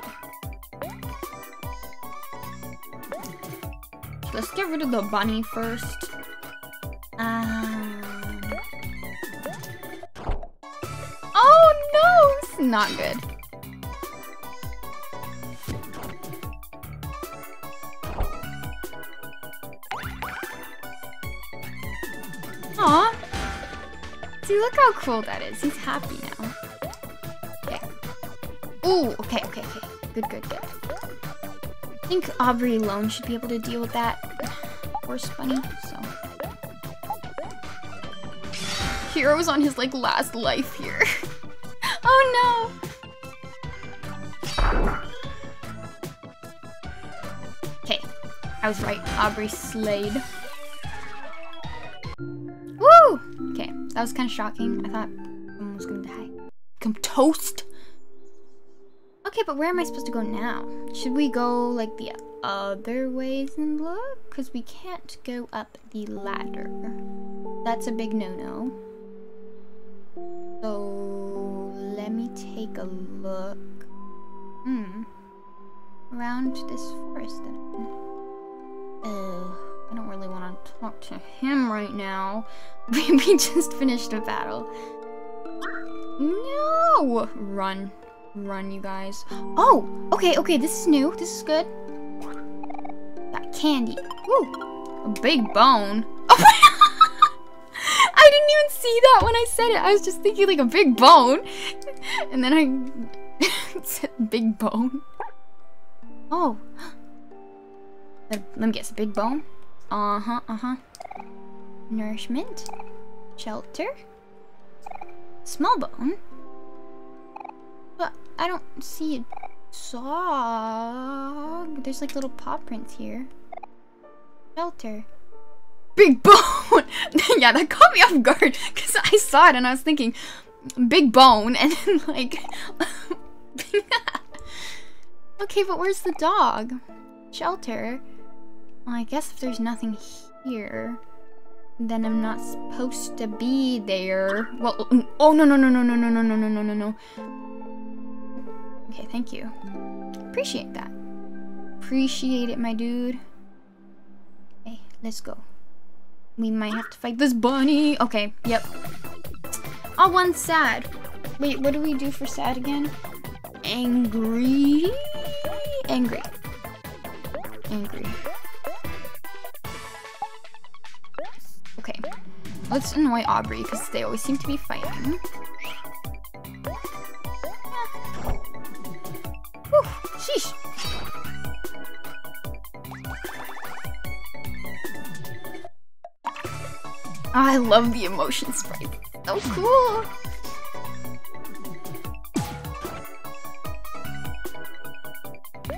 Let's get rid of the bunny first. Um... Oh no, it's not good. Aw. See, look how cool that is. He's happy now. Okay. Ooh, okay, okay, okay. Good, good, good. I think Aubrey alone should be able to deal with that horse bunny, so. Hero's on his, like, last life here. Oh no! Okay, I was right. Aubrey slayed. Woo! Okay, that was kind of shocking. I thought someone was gonna die. Come toast! Okay, but where am I supposed to go now? Should we go, like, the other ways and look? Because we can't go up the ladder. That's a big no-no. So, let me take a look. Hmm. Around this forest that I'm in. Ugh. I don't really want to talk to him right now. We just finished a battle. No! Run. Run, you guys. Oh! Okay, okay, this is new. This is good. Got candy. Woo! A big bone. Oh! I didn't even see that when I said it. I was just thinking like a big bone. And then I said big bone. Oh. Let me guess, a big bone? Uh-huh, uh-huh. Nourishment. Shelter. Small bone. But I don't see a dog. There's like little paw prints here. Shelter. Big bone! Yeah, that caught me off guard because I saw it and I was thinking, big bone, and then like... Okay, but where's the dog? Shelter? Well, I guess if there's nothing here, then I'm not supposed to be there. Well, oh no, no, no, no, no, no, no, no, no, no, no, no. Okay, thank you. Appreciate that. Appreciate it, my dude. Okay, let's go. We might have to fight this bunny. Okay, yep. Oh, one's sad. Wait, what do we do for sad again? Angry? Angry. Angry. Okay. Let's annoy Aubrey, because they always seem to be fighting. Ah. Whew, sheesh. Oh, I love the emotion sprite. So cool!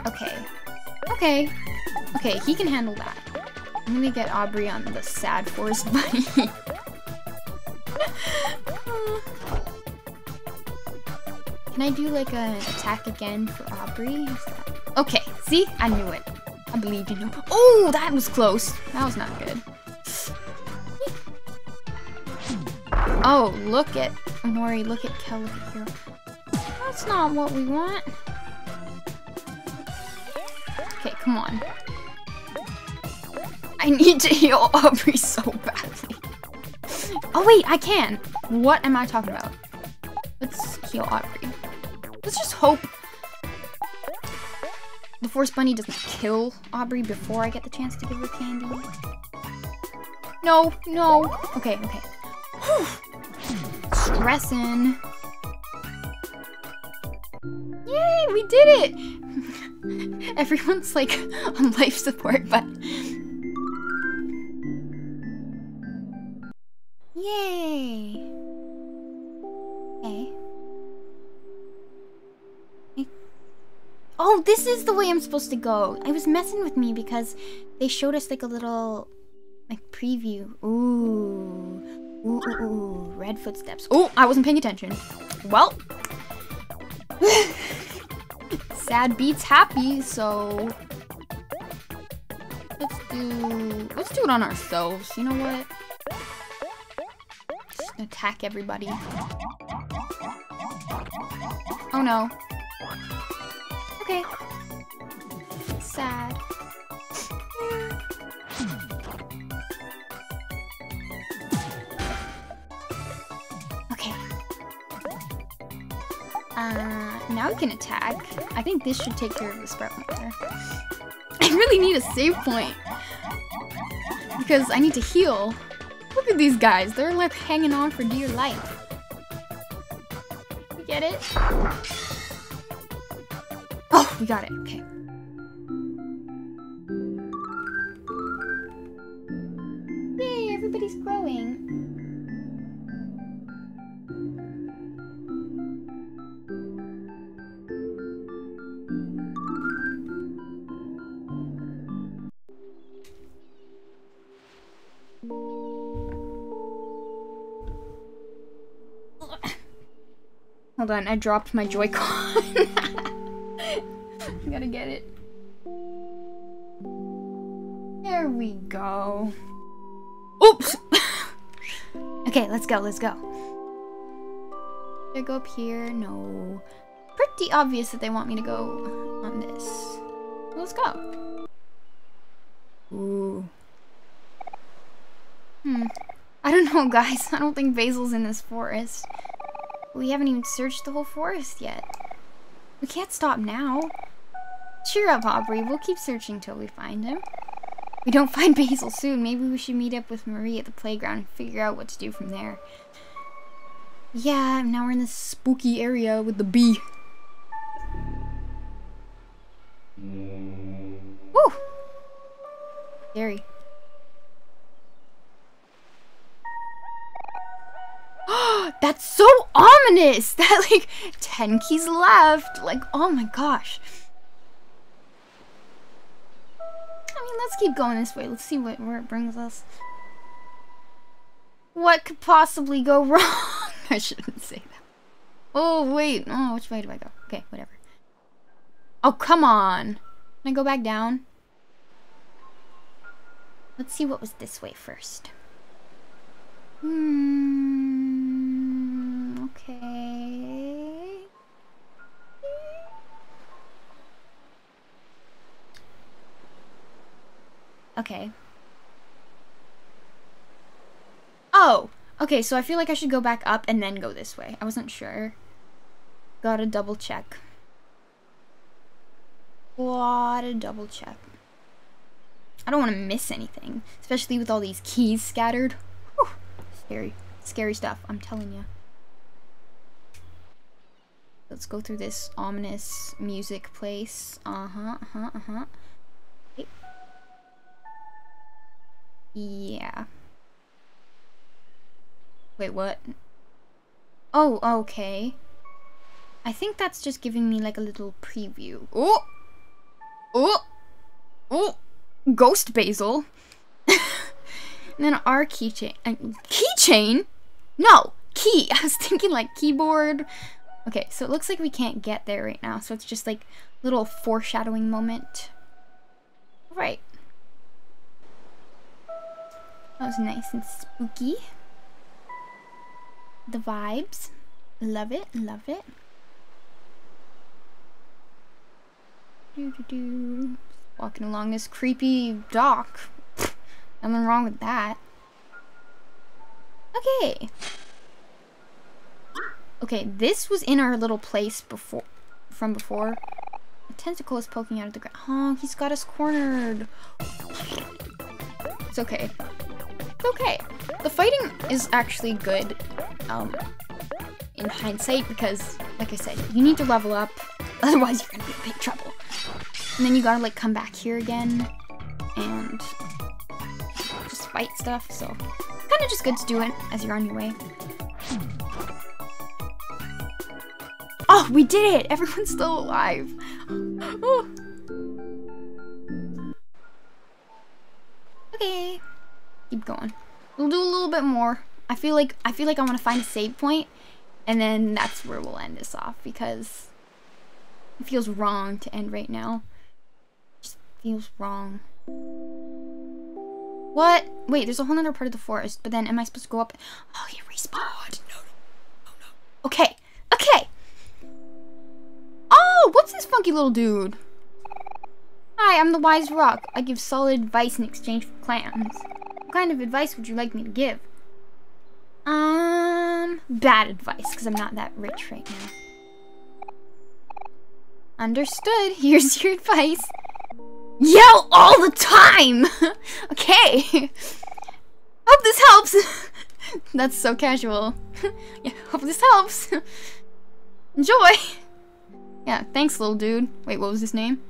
Okay. Okay. Okay, he can handle that. I'm gonna get Aubrey on the sad forest bunny. Can I do like an attack again for Aubrey? Okay, see? I knew it. I believed in him. Oh, that was close. That was not good. Oh, look at Omori, look at Kel, look at Hero. That's not what we want. Okay, come on. I need to heal Aubrey so badly. Oh wait, I can. What am I talking about? Let's heal Aubrey. Let's just hope the Force Bunny doesn't kill Aubrey before I get the chance to give her candy. No, no. Okay, okay. Whew. Stressing. Yay, we did it! Everyone's like on life support, but... Yay! Okay. Oh, this is the way I'm supposed to go. I was messing with me because they showed us like a little... like preview. Ooh. Ooh, ooh, ooh. Red footsteps. Oh, I wasn't paying attention. Well. Sad beats happy, so let's do let's do it on ourselves. You know what? Just attack everybody. Oh no. Okay. Sad. Uh, now we can attack. I think this should take care of the sprout monster. I really need a save point because I need to heal. Look at these guys. They're like hanging on for dear life. You get it? Oh, we got it. Okay. Yay, everybody's growing. Hold on, I dropped my Joy-Con. I gotta get it. There we go. Oops! Okay, let's go, let's go. Should I go up here? No. Pretty obvious that they want me to go on this. Let's go. Ooh. Hmm. I don't know, guys. I don't think Basil's in this forest. We haven't even searched the whole forest yet. We can't stop now. Cheer up, Aubrey. We'll keep searching till we find him. We don't find Basil soon. Maybe we should meet up with Mari at the playground and figure out what to do from there. Yeah, now we're in this spooky area with the bee. Woo! Scary. That's so ominous! That, like, ten keys left! Like, oh my gosh. I mean, let's keep going this way. Let's see what, where it brings us. What could possibly go wrong? I shouldn't say that. Oh, wait. Oh, which way do I go? Okay, whatever. Oh, come on. Can I go back down? Let's see what was this way first. Hmm, okay. Okay. Oh, okay, so I feel like I should go back up and then go this way. I wasn't sure. Gotta double check. Gotta double check. I don't want to miss anything, especially with all these keys scattered. Scary, scary stuff, I'm telling you. Let's go through this ominous music place. Uh-huh, uh-huh, uh-huh. Okay. Yeah. Wait, what? Oh, okay. I think that's just giving me like a little preview. Oh! Oh! Oh! Ghost Basil! And then our keychain, uh, keychain? No, key, I was thinking like keyboard. Okay, so it looks like we can't get there right now. So it's just like a little foreshadowing moment. All right. That was nice and spooky. The vibes, love it, love it. Doo-doo-doo. Walking along this creepy dock. Nothing wrong with that. Okay. Okay, this was in our little place before, from before. The tentacle is poking out of the ground. Oh, he's got us cornered. It's okay. It's okay. The fighting is actually good, um, in hindsight, because, like I said, you need to level up, otherwise you're gonna be in big trouble. And then you gotta, like, come back here again, and just fight stuff, so it's kinda just good to do it as you're on your way. Oh, we did it! Everyone's still alive! Oh. Okay, keep going. We'll do a little bit more. I feel like I feel like I want to find a save point, and then that's where we'll end this off, because it feels wrong to end right now. It just feels wrong. What? Wait, there's a whole other part of the forest, but then am I supposed to go up? Oh, he respawned. No, no, no, no. Okay, okay. Oh, what's this funky little dude? Hi, I'm the Wise Rock. I give solid advice in exchange for clams. What kind of advice would you like me to give? Um, bad advice, because I'm not that rich right now. Understood. Here's your advice. Yell all the time! Okay. Hope this helps. That's so casual. Yeah, hope this helps. Enjoy. Yeah, thanks, little dude. Wait, what was his name?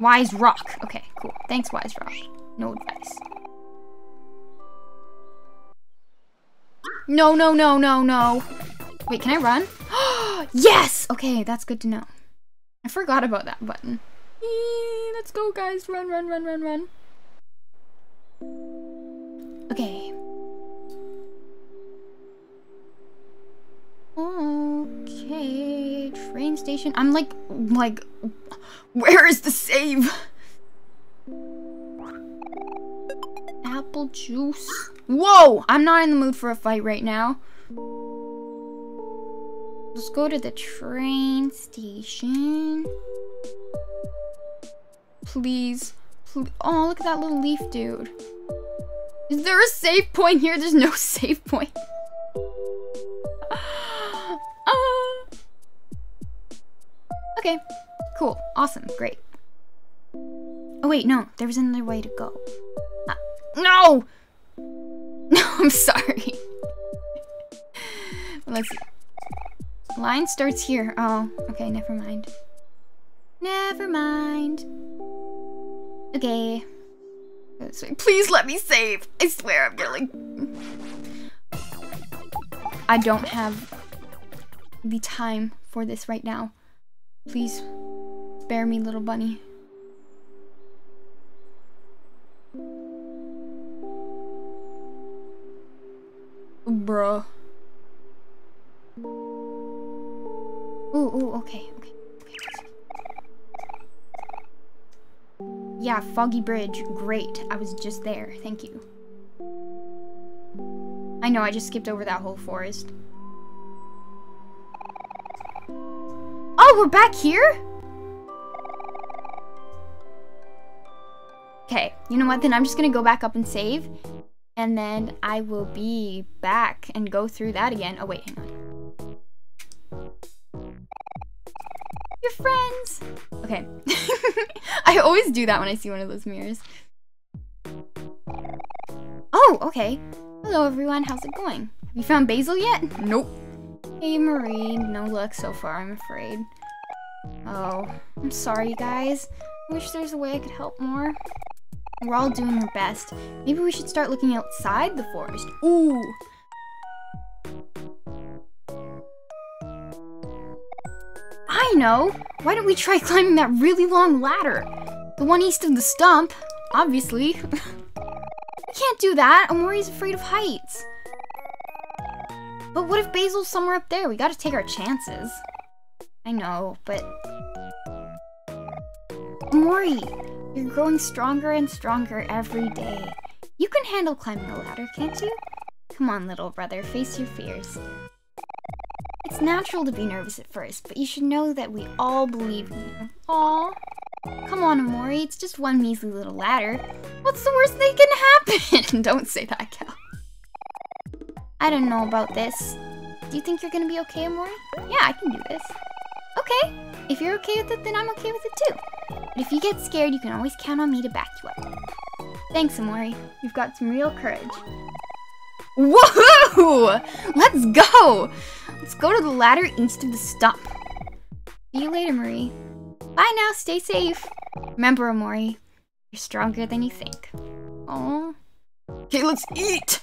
Wise Rock. Okay, cool. Thanks, Wise Rock. No advice. No, no, no, no, no. Wait, can I run? Yes! Okay, that's good to know. I forgot about that button. Eee, let's go, guys. Run, run, run, run, run. Okay. Okay. Train station. I'm like, like, where is the save? Apple juice. Whoa! I'm not in the mood for a fight right now. Let's go to the train station. Please. Please. Oh, look at that little leaf dude. Is there a save point here? There's no save point. uh, okay. Cool. Awesome. Great. Oh, wait. No. There was another way to go. Uh, no! No, I'm sorry. Let's see. Line starts here. Oh, okay, never mind. Never mind. Okay. Please let me save. I swear I'm gonna like... I don't have the time for this right now. Please spare me, little bunny. Bruh. Ooh, ooh, okay, okay, okay. Yeah, Foggy Bridge, great. I was just there, thank you. I know, I just skipped over that whole forest. Oh, we're back here? Okay, you know what, then I'm just gonna go back up and save. And then I will be back and go through that again. Oh, wait, hang on. Your friends! Okay. I always do that when I see one of those mirrors. Oh, okay. Hello, everyone. How's it going? Have you found Basil yet? Nope. Hey, Mari. No luck so far, I'm afraid. Oh, I'm sorry, guys. I wish there was a way I could help more. We're all doing our best. Maybe we should start looking outside the forest. Ooh! I know! Why don't we try climbing that really long ladder? The one east of the stump, obviously. We can't do that. Omori's afraid of heights. But what if Basil's somewhere up there? We gotta take our chances. I know, but... Omori! You're growing stronger and stronger every day. You can handle climbing a ladder, can't you? Come on, little brother, face your fears. It's natural to be nervous at first, but you should know that we all believe in you. Aww. Come on, Omori, it's just one measly little ladder. What's the worst that can happen? Don't say that, Kel. I don't know about this. Do you think you're gonna be okay, Omori? Yeah, I can do this. Okay, if you're okay with it, then I'm okay with it too. But if you get scared, you can always count on me to back you up. Thanks, Omori. You've got some real courage. Woohoo! Let's go! Let's go to the ladder east of the stump. See you later, Mari. Bye now, stay safe. Remember, Omori, you're stronger than you think. Oh. Okay, let's eat!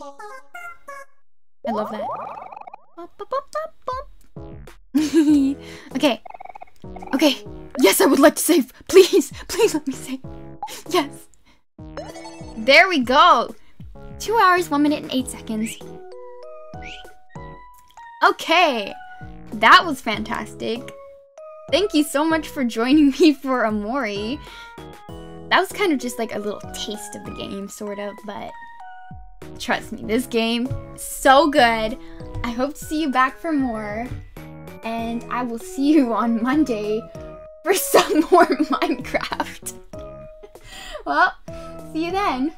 I love that. Bop, bop, bop, bop, bop. Okay. Okay. Yes, I would like to save. Please, please let me save. Yes. There we go. Two hours, one minute, and eight seconds. Okay. That was fantastic. Thank you so much for joining me for Omori. That was kind of just like a little taste of the game, sort of, but... Trust me, this game is so good. I hope to see you back for more. And I will see you on Monday for some more Minecraft. Well, see you then.